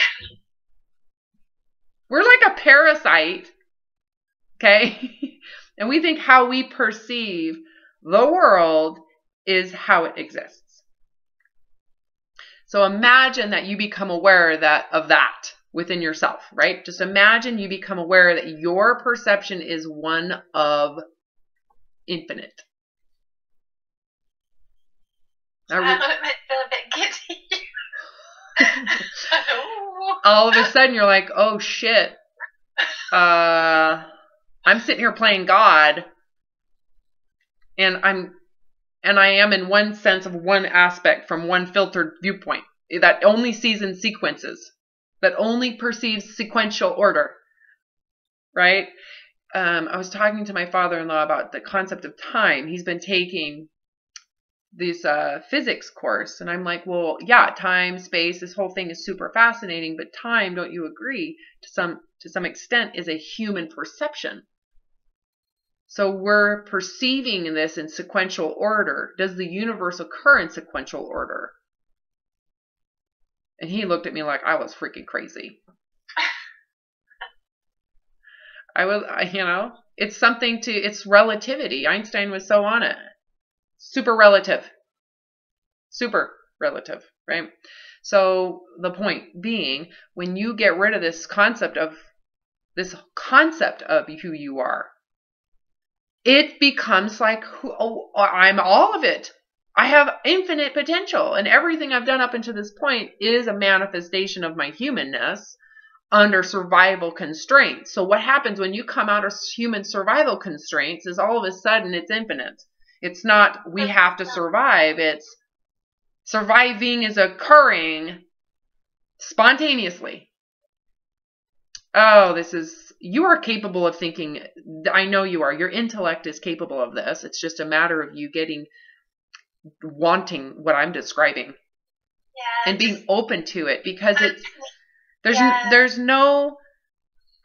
We're like a parasite, okay? And we think how we perceive the world is how it exists. So imagine that you become aware that of that within yourself, right? Just imagine you become aware that your perception is one of infinite. I'm a bit giddy. All of a sudden, you're like, "Oh shit! Uh, I'm sitting here playing God, and I'm, and I am in one sense of one aspect from one filtered viewpoint that only sees in sequences, that only perceives sequential order, right?" Um, I was talking to my father-in-law about the concept of time. He's been taking this uh, physics course, and I'm like, well, yeah, time, space, this whole thing is super fascinating, but time, don't you agree, to some to some extent, is a human perception. So we're perceiving this in sequential order. Does the universe occur in sequential order? And he looked at me like I was freaking crazy. I was, you know, it's something to, it's relativity. Einstein was so on it. Super relative, super relative, right? So the point being, when you get rid of this concept of this concept of who you are, it becomes like, oh, I'm all of it. I have infinite potential, and everything I've done up until this point is a manifestation of my humanness under survival constraints. So what happens when you come out of human survival constraints is all of a sudden it's infinite. It's not we have to survive. It's surviving is occurring spontaneously. Oh, this is, you are capable of thinking. I know you are. Your intellect is capable of this. It's just a matter of you getting, wanting what I'm describing. Yes. And being open to it, because it's, there's, yes. there's no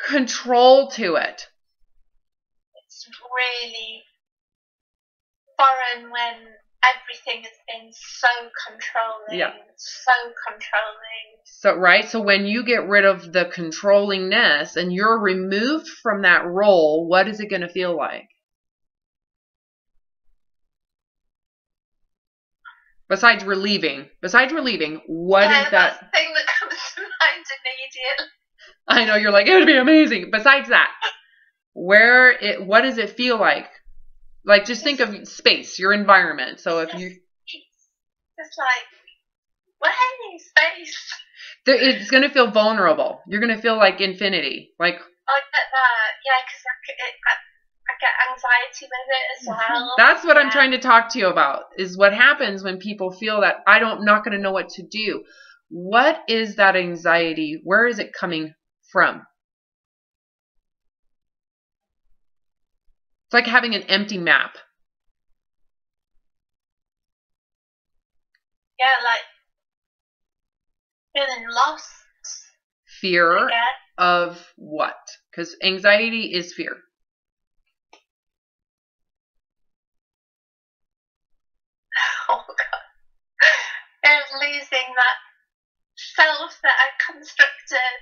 control to it. It's really foreign when everything has been so controlling, yeah. so controlling. So, right, so when you get rid of the controllingness and you're removed from that role, what is it going to feel like? Besides relieving, besides relieving, what yeah, is that? The thing that comes to mind immediately. I know, you're like, it would be amazing. Besides that, where it, what does it feel like? Like, just think of space, your environment. So if you... It's like, what in space? It's going to feel vulnerable. You're going to feel like infinity. Like... I get that. Yeah, because I, I, I get anxiety with it as well. That's what yeah. I'm trying to talk to you about, is what happens when people feel that I don't, not going to know what to do. What is that anxiety? Where is it coming from? It's like having an empty map. Yeah, like feeling lost. Fear of what? Because anxiety is fear. Oh, God. Fear of losing that self that I constructed.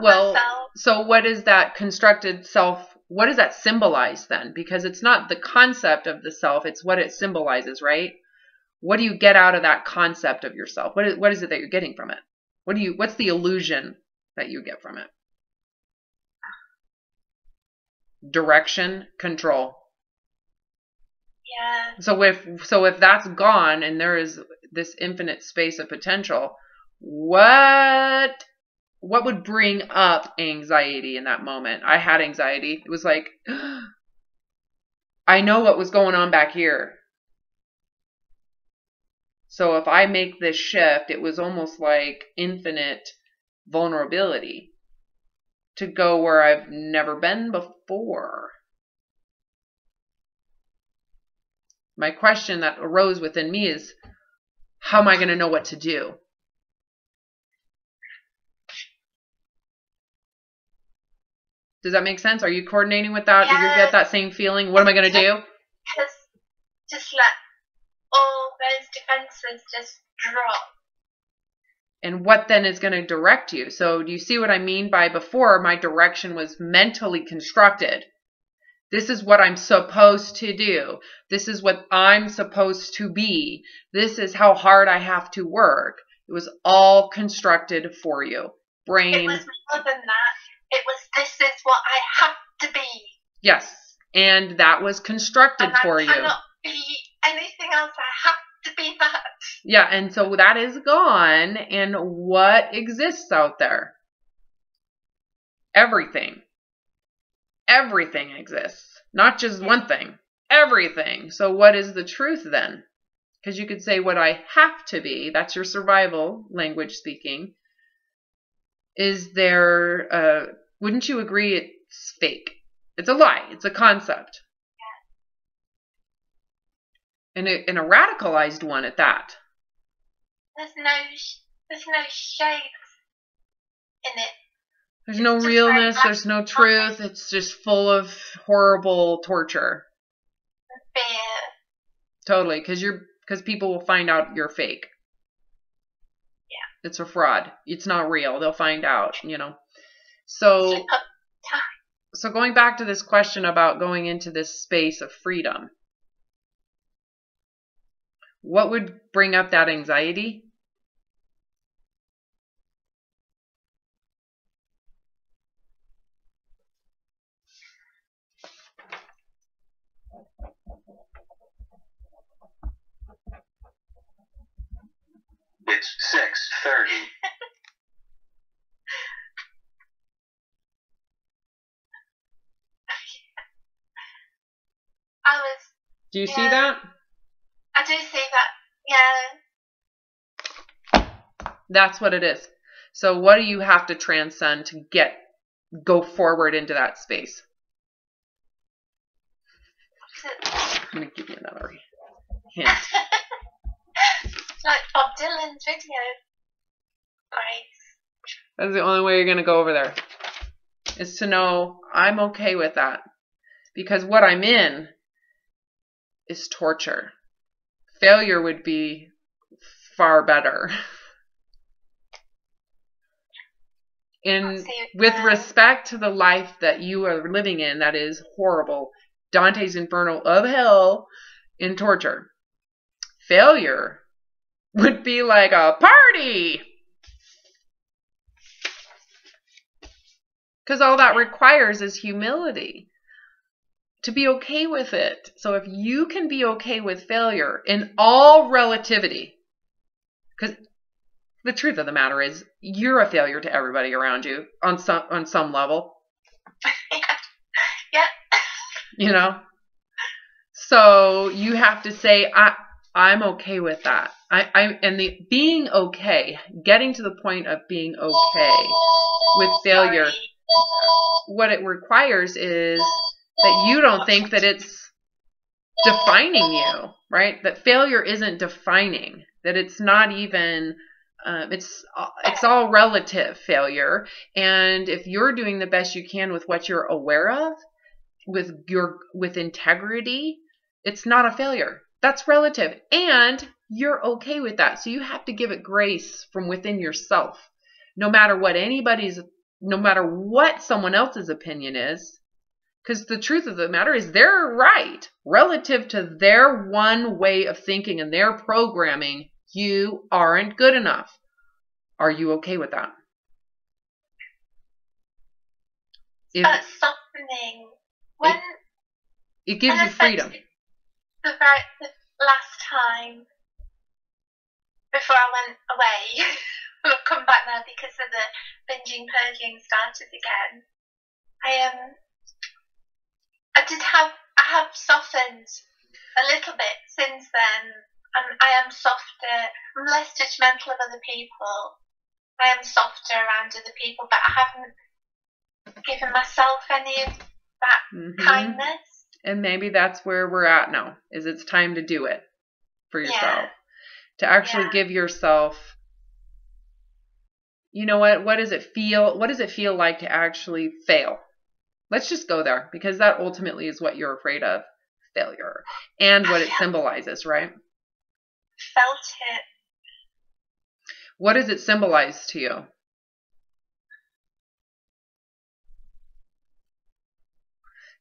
Well, myself. So what is that constructed self? What does that symbolize then? Because it's not the concept of the self, it's what it symbolizes, right? What do you get out of that concept of yourself? What is, what is it that you're getting from it? What do you, what's the illusion that you get from it? Direction, control. Yeah. So if so if that's gone and there is this infinite space of potential, what what would bring up anxiety in that moment? I had anxiety. It was like I know what was going on back here. So if I make this shift, it was almost like infinite vulnerability to go where I've never been before. My question that arose within me is, how am I going to know what to do? Does that make sense? Are you coordinating with that? Yeah. Do you get that same feeling? What am I going to do? Just, just let all those defenses just drop. And what then is going to direct you? So do you see what I mean by before my direction was mentally constructed? This is what I'm supposed to do. This is what I'm supposed to be. This is how hard I have to work. It was all constructed for you. Brain. It was more than that. It was, this is what I have to be. Yes. And that was constructed and for you. I cannot be anything else. I have to be that. Yeah. And so that is gone. And what exists out there? Everything. Everything exists, not just one thing, everything. So what is the truth then? Because you could say what I have to be, that's your survival language speaking. Is there, uh, wouldn't you agree it's fake? It's a lie, it's a concept. Yeah. And, a, and a radicalized one at that. There's no, there's no shades in it. There's no realness, there's no truth, it's just full of horrible torture. Fear. Totally, because you're, because people will find out you're fake. Yeah. It's a fraud. It's not real. They'll find out, you know. So, so going back to this question about going into this space of freedom, what would bring up that anxiety? It's six thirty. I was. Do you yeah, see that? I do see that. Yeah. That's what it is. So, what do you have to transcend to get go forward into that space? I'm gonna give you another hint. Like Bob Dylan's video. Nice. That's the only way you're going to go over there. Is to know I'm okay with that. Because what I'm in is torture. Failure would be far better. In, with respect to the life that you are living in, that is horrible. Dante's Inferno of hell in torture. Failure would be like a party. Because all that requires is humility. To be okay with it. So if you can be okay with failure in all relativity. Because the truth of the matter is you're a failure to everybody around you on some on some level. Yeah. Yeah. You know? So you have to say, I I'm okay with that. I, I and the being okay, getting to the point of being okay with failure, what it requires is that you don't think that it's defining you, right? That failure isn't defining. That it's not even. Um, it's it's all relative failure, and if you're doing the best you can with what you're aware of, with your with integrity, it's not a failure. That's relative, and you're okay with that. So you have to give it grace from within yourself. No matter what anybody's, no matter what someone else's opinion is, because the truth of the matter is they're right. Relative to their one way of thinking and their programming, you aren't good enough. Are you okay with that? It's softening. When it, it gives you freedom. the very the last time before I went away. I've come back now because of the binging purging started again. I um I did have I have softened a little bit since then. I'm, I am softer. I'm less judgmental of other people. I am softer around other people, but I haven't given myself any of that mm-hmm. kindness. And maybe that's where we're at now, is it's time to do it for yourself. Yeah. To actually yeah. give yourself, you know what, what does it feel, what does it feel like to actually fail? Let's just go there, because that ultimately is what you're afraid of, failure, and what it symbolizes, right? Felt it. What does it symbolize to you?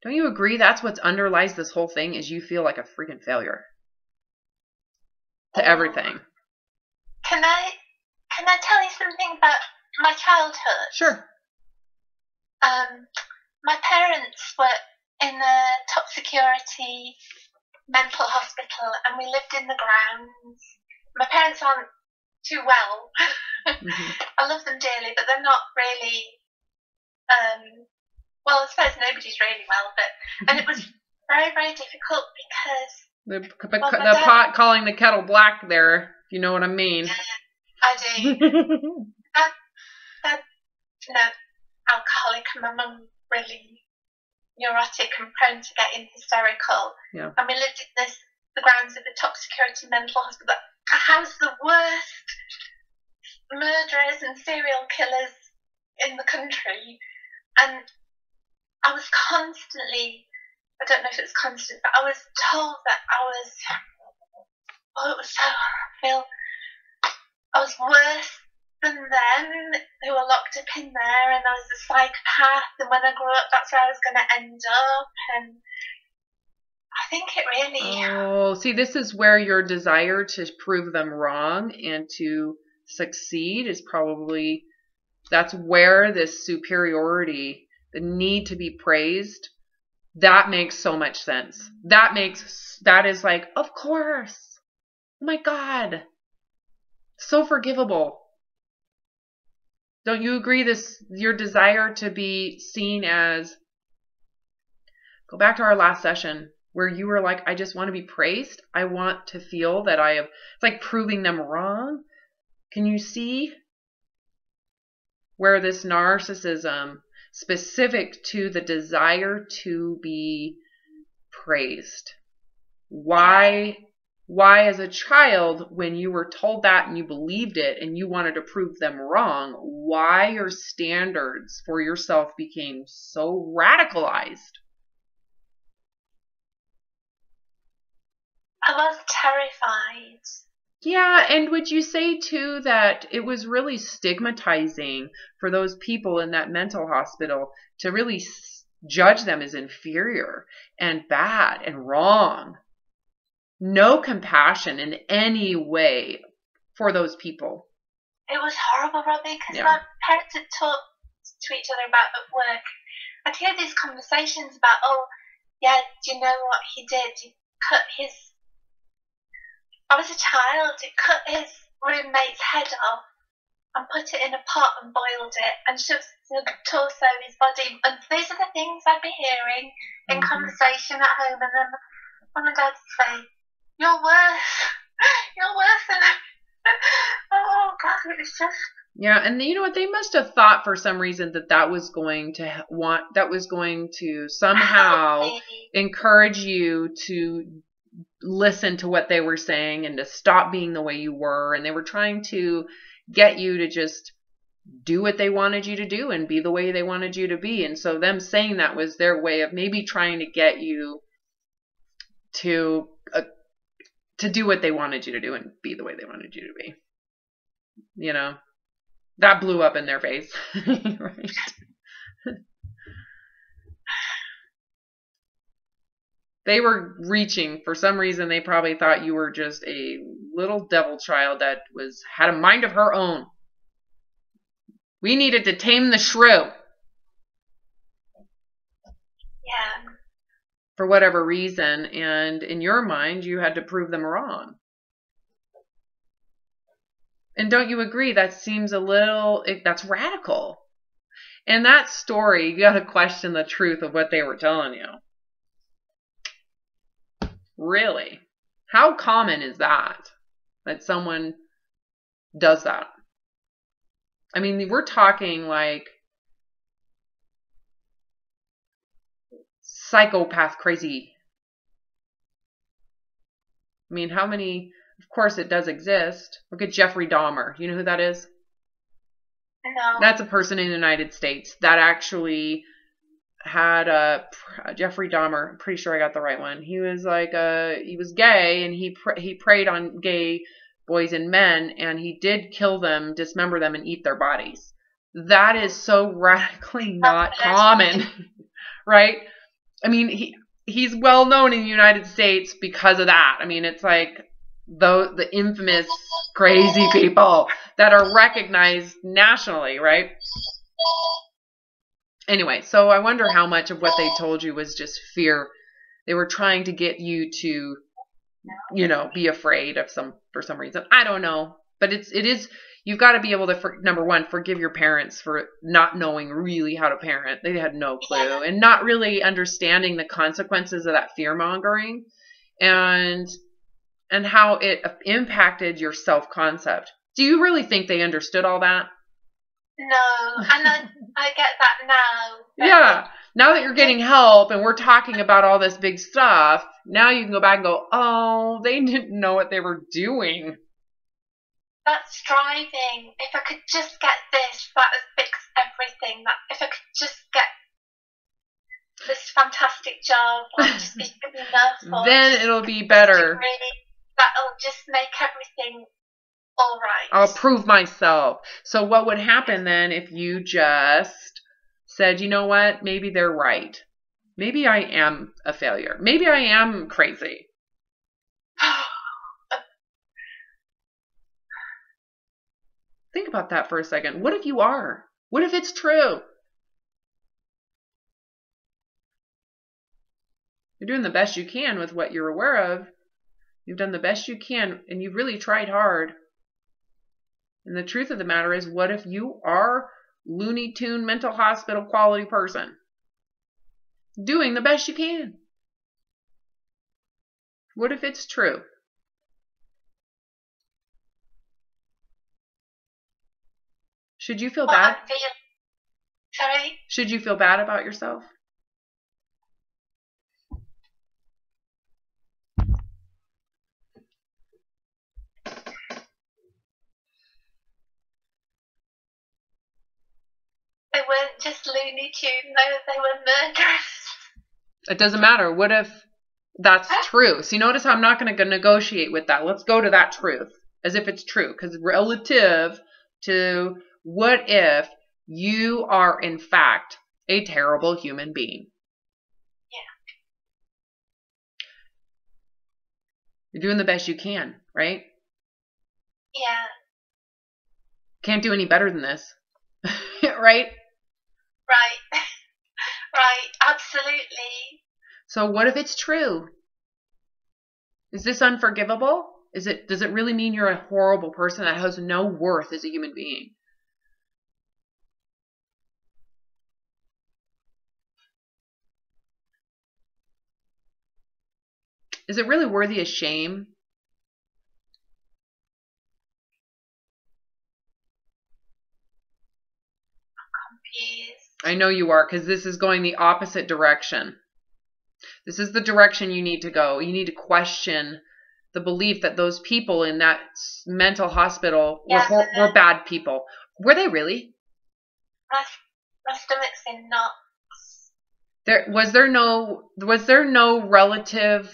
Don't you agree that's what underlies this whole thing, is you feel like a freaking failure to oh. everything? Can I can I tell you something about my childhood? Sure. Um, my parents were in a top security mental hospital, and we lived in the grounds. My parents aren't too well. Mm-hmm. I love them dearly, but they're not really, um, well, I suppose nobody's really well, but, and it was very, very difficult because... The, the, well, the dad, pot calling the kettle black there, if you know what I mean. Yeah, I do. Dad, dad, you know, alcoholic, and my mum really neurotic and prone to getting hysterical. Yeah. And we lived in this, the grounds of the top security mental hospital. I housed the worst murderers and serial killers in the country, and I was constantly, I don't know if it's constant, but I was told that I was, oh, it was so, I feel, I was worse than them who were locked up in there, and I was a psychopath, and when I grew up, that's where I was going to end up, and I think it really... Oh, see, this is where your desire to prove them wrong and to succeed is probably... That's where this superiority, the need to be praised, that makes so much sense. That makes... That is like, of course! Oh my God! So forgivable. Don't you agree this... Your desire to be seen as... Go back to our last session, where you were like, I just want to be praised. I want to feel that I have, it's like proving them wrong. Can you see where this narcissism specific to the desire to be praised? Why, why as a child, when you were told that and you believed it and you wanted to prove them wrong, why your standards for yourself became so radicalized? I was terrified. Yeah, and would you say, too, that it was really stigmatizing for those people in that mental hospital to really s judge them as inferior and bad and wrong? No compassion in any way for those people. It was horrible, Robbie, because yeah. my parents had talked to each other about at work. I'd hear these conversations about, oh, yeah, do you know what he did? He cut his... I was a child, it cut his roommate's head off and put it in a pot and boiled it and shoved the torso of his body. And these are the things I'd be hearing in mm-hmm. conversation at home. And then mum and dad would say, you're worse. You're worse than I. Oh, God, it was just... Yeah, and you know what? They must have thought for some reason that that was going to want, that was going to somehow encourage you to... listen to what they were saying and to stop being the way you were, and they were trying to get you to just do what they wanted you to do and be the way they wanted you to be. And so them saying that was their way of maybe trying to get you to uh, to do what they wanted you to do and be the way they wanted you to be. You know, that blew up in their face. Right? They were reaching. For some reason, they probably thought you were just a little devil child that was had a mind of her own. We needed to tame the shrew. Yeah. for whatever reason, and in your mind, you had to prove them wrong. And don't you agree? That seems a little, it, that's radical. In that story, you got to question the truth of what they were telling you. Really? How common is that, that someone does that? I mean, we're talking like psychopath crazy. I mean, how many... Of course it does exist. Look at Jeffrey Dahmer. You know who that is? No. That's a person in the United States that actually had a Jeffrey Dahmer. I'm pretty sure I got the right one. He was like a he was gay, and he pre, he preyed on gay boys and men, and he did kill them, dismember them, and eat their bodies. That is so radically not oh, common, right? I mean, he he's well known in the United States because of that. I mean, it's like the, the infamous crazy people that are recognized nationally, right? Anyway, so I wonder how much of what they told you was just fear. They were trying to get you to, you know, be afraid of some, for some reason. I don't know, but it's, it is, you've got to be able to, for, number one, forgive your parents for not knowing really how to parent. They had no clue, and not really understanding the consequences of that fear mongering. And And how it impacted your self-concept. Do you really think they understood all that? No, and I, I get that now. Yeah, now that you're getting help and we're talking about all this big stuff, now you can go back and go, oh, they didn't know what they were doing. That's striving. If I could just get this, that would fix everything. That if I could just get this fantastic job, or just be good enough, or then it'll be better. That'll just make everything all right. I'll prove myself. So what would happen then if you just said, you know what, maybe they're right. Maybe I am a failure. Maybe I am crazy. Think about that for a second. What if you are? What if it's true? You're doing the best you can with what you're aware of. You've done the best you can, and you've really tried hard. And the truth of the matter is, what if you are Looney Tune mental hospital quality person? Doing the best you can. What if it's true? Should you feel well, bad? Feel... Sorry? Should you feel bad about yourself? Just Looney Tune, though, they were murderers. It doesn't matter. What if that's true? See, notice how I'm not going to negotiate with that. Let's go to that truth as if it's true, because relative to what if you are, in fact, a terrible human being. Yeah. You're doing the best you can, right? Yeah. Can't do any better than this, right? Right, right, absolutely. So what if it's true? Is this unforgivable? Is it? Does it really mean you're a horrible person that has no worth as a human being? Is it really worthy of shame? I know you are, because this is going the opposite direction. This is the direction you need to go. You need to question the belief that those people in that mental hospital yeah, were, were uh, bad people. Were they really? My, my stomach's in knots. There was there no was there no relative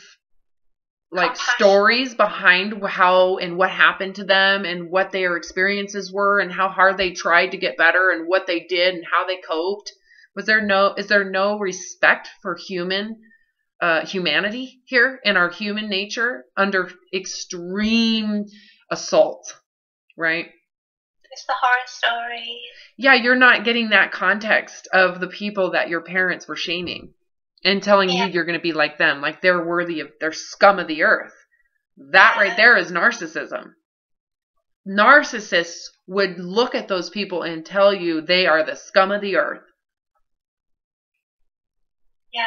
like Compassion. stories behind how and what happened to them and what their experiences were and how hard they tried to get better and what they did and how they coped? Was there no, is there no respect for human, uh, humanity here and our human nature under extreme assault, right? It's the horror story. Yeah. You're not getting that context of the people that your parents were shaming. and telling yeah. you you're going to be like them, like they're worthy of, they're scum of the earth. That yeah. right there is narcissism. Narcissists would look at those people and tell you they are the scum of the earth. Yeah.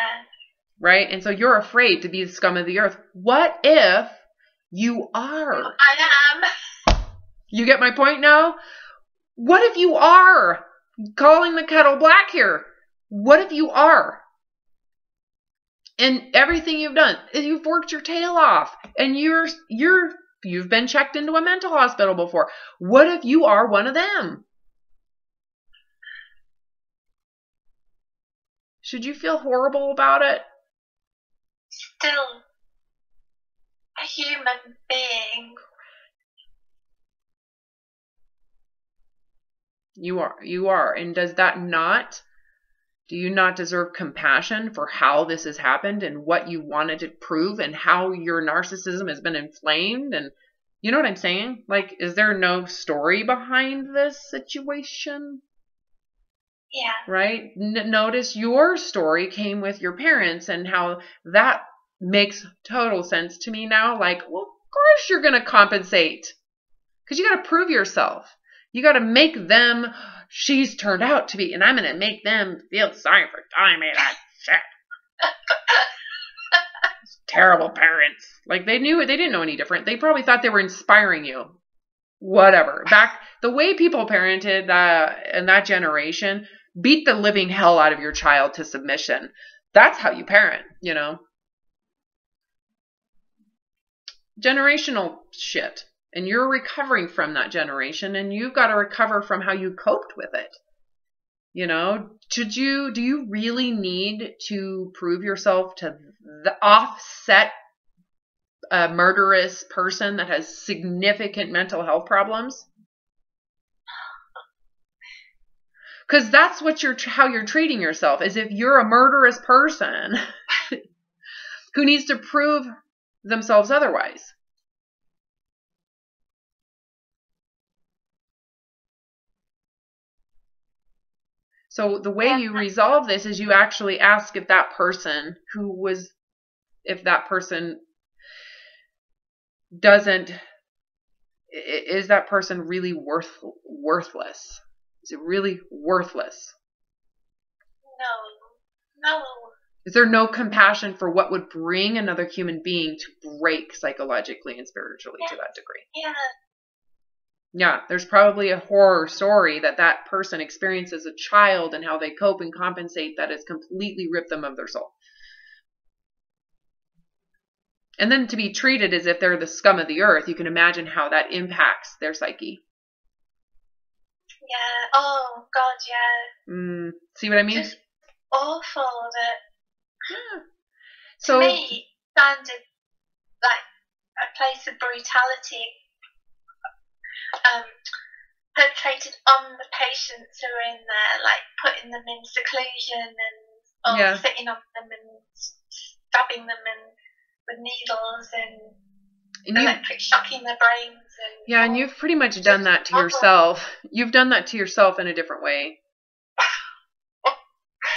Right? And so you're afraid to be the scum of the earth. What if you are? I am. You get my point now? What if you are? Calling the kettle black here. What if you are? And everything you've done is you've worked your tail off, and you're you're you've been checked into a mental hospital before. What if you are one of them? Should you feel horrible about it? Still a human being. You are. You are. And does that not, do you not deserve compassion for how this has happened and what you wanted to prove and how your narcissism has been inflamed? And you know what I'm saying? Like, is there no story behind this situation? Yeah. Right? N- notice your story came with your parents and how that makes total sense to me now. Like, well, of course you're going to compensate because you got to prove yourself. You got to make them, she's turned out to be, and I'm going to make them feel sorry for telling me that shit. Terrible parents. Like, they knew, they didn't know any different. They probably thought they were inspiring you. Whatever. Back, the way people parented uh, in that generation, beat the living hell out of your child to submission. That's how you parent, you know. Generational shit. And you're recovering from that generation, and you've got to recover from how you coped with it. You know, did you, do you really need to prove yourself to the offset uh, murderous person that has significant mental health problems? Because that's what you're, how you're treating yourself, is if you're a murderous person who needs to prove themselves otherwise. So the way you resolve this is you actually ask if that person who was, if that person doesn't, is that person really worth, worthless? Is it really worthless? No, no. Is there no compassion for what would bring another human being to break psychologically and spiritually yeah. to that degree? Yeah. Yeah, there's probably a horror story that that person experiences as a child and how they cope and compensate that has completely ripped them of their soul. And then to be treated as if they're the scum of the earth, you can imagine how that impacts their psyche. Yeah, oh God, yeah. Mm, see what I mean? Just awful that... Yeah. So, to me, standard, like, a place of brutality... Um, perpetrated on the patients who are in there, like putting them in seclusion and or yeah. sitting on them and stabbing them and with needles and, and electric shocking their brains. And, yeah, and you've pretty much done that to yourself. You've done that to yourself in a different way.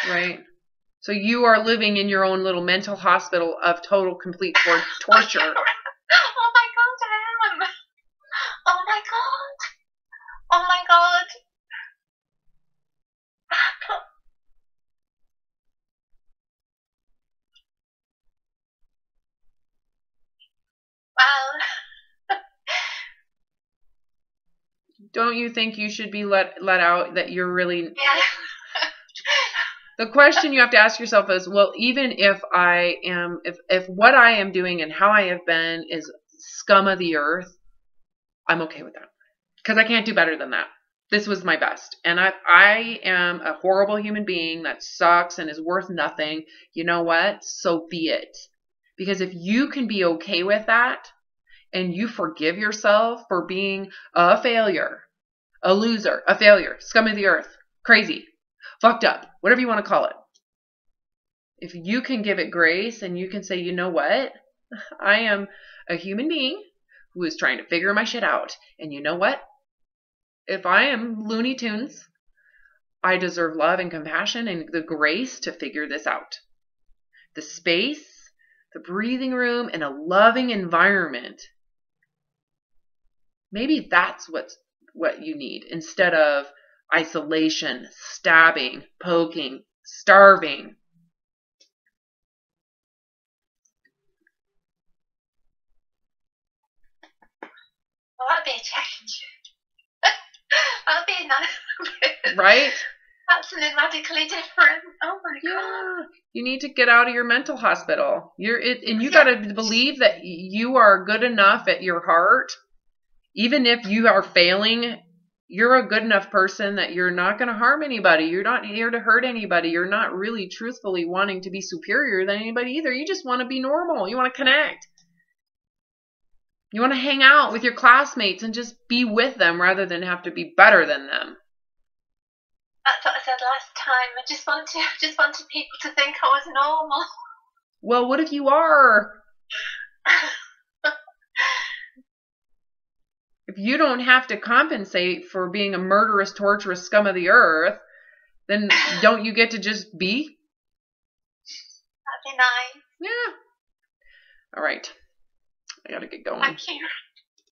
Right? So you are living in your own little mental hospital of total, complete tor- torture. Oh my God, I am. Oh my God! Oh my God! Wow! Don't you think you should be let let out that you're really? Yeah. The question you have to ask yourself is: well, even if I am, if if what I am doing and how I have been is scum of the earth. I'm okay with that because I can't do better than that. This was my best. And I, I am a horrible human being that sucks and is worth nothing. You know what? So be it. Because if you can be okay with that and you forgive yourself for being a failure, a loser, a failure, scum of the earth, crazy, fucked up, whatever you want to call it. If you can give it grace and you can say, you know what? I am a human being who is trying to figure my shit out. And you know what? If I am Looney Tunes, I deserve love and compassion and the grace to figure this out. the space, the breathing room, and a loving environment. Maybe that's what's, what you need instead of isolation, stabbing, poking, starving. That'd be a challenge. That'd be nice. Right? Absolutely radically different. Oh my yeah. God. You need to get out of your mental hospital. You're it, and you yeah. got to believe that you are good enough at your heart. Even if you are failing, you're a good enough person that you're not going to harm anybody. You're not here to hurt anybody. You're not really truthfully wanting to be superior than anybody either. You just want to be normal. You want to connect. You want to hang out with your classmates and just be with them rather than have to be better than them. That's what I said last time. I just wanted, I just wanted people to think I was normal. Well, what if you are? If you don't have to compensate for being a murderous, torturous scum of the earth, then don't you get to just be? That'd be nice. Yeah. All right. I gotta get going. Thank you.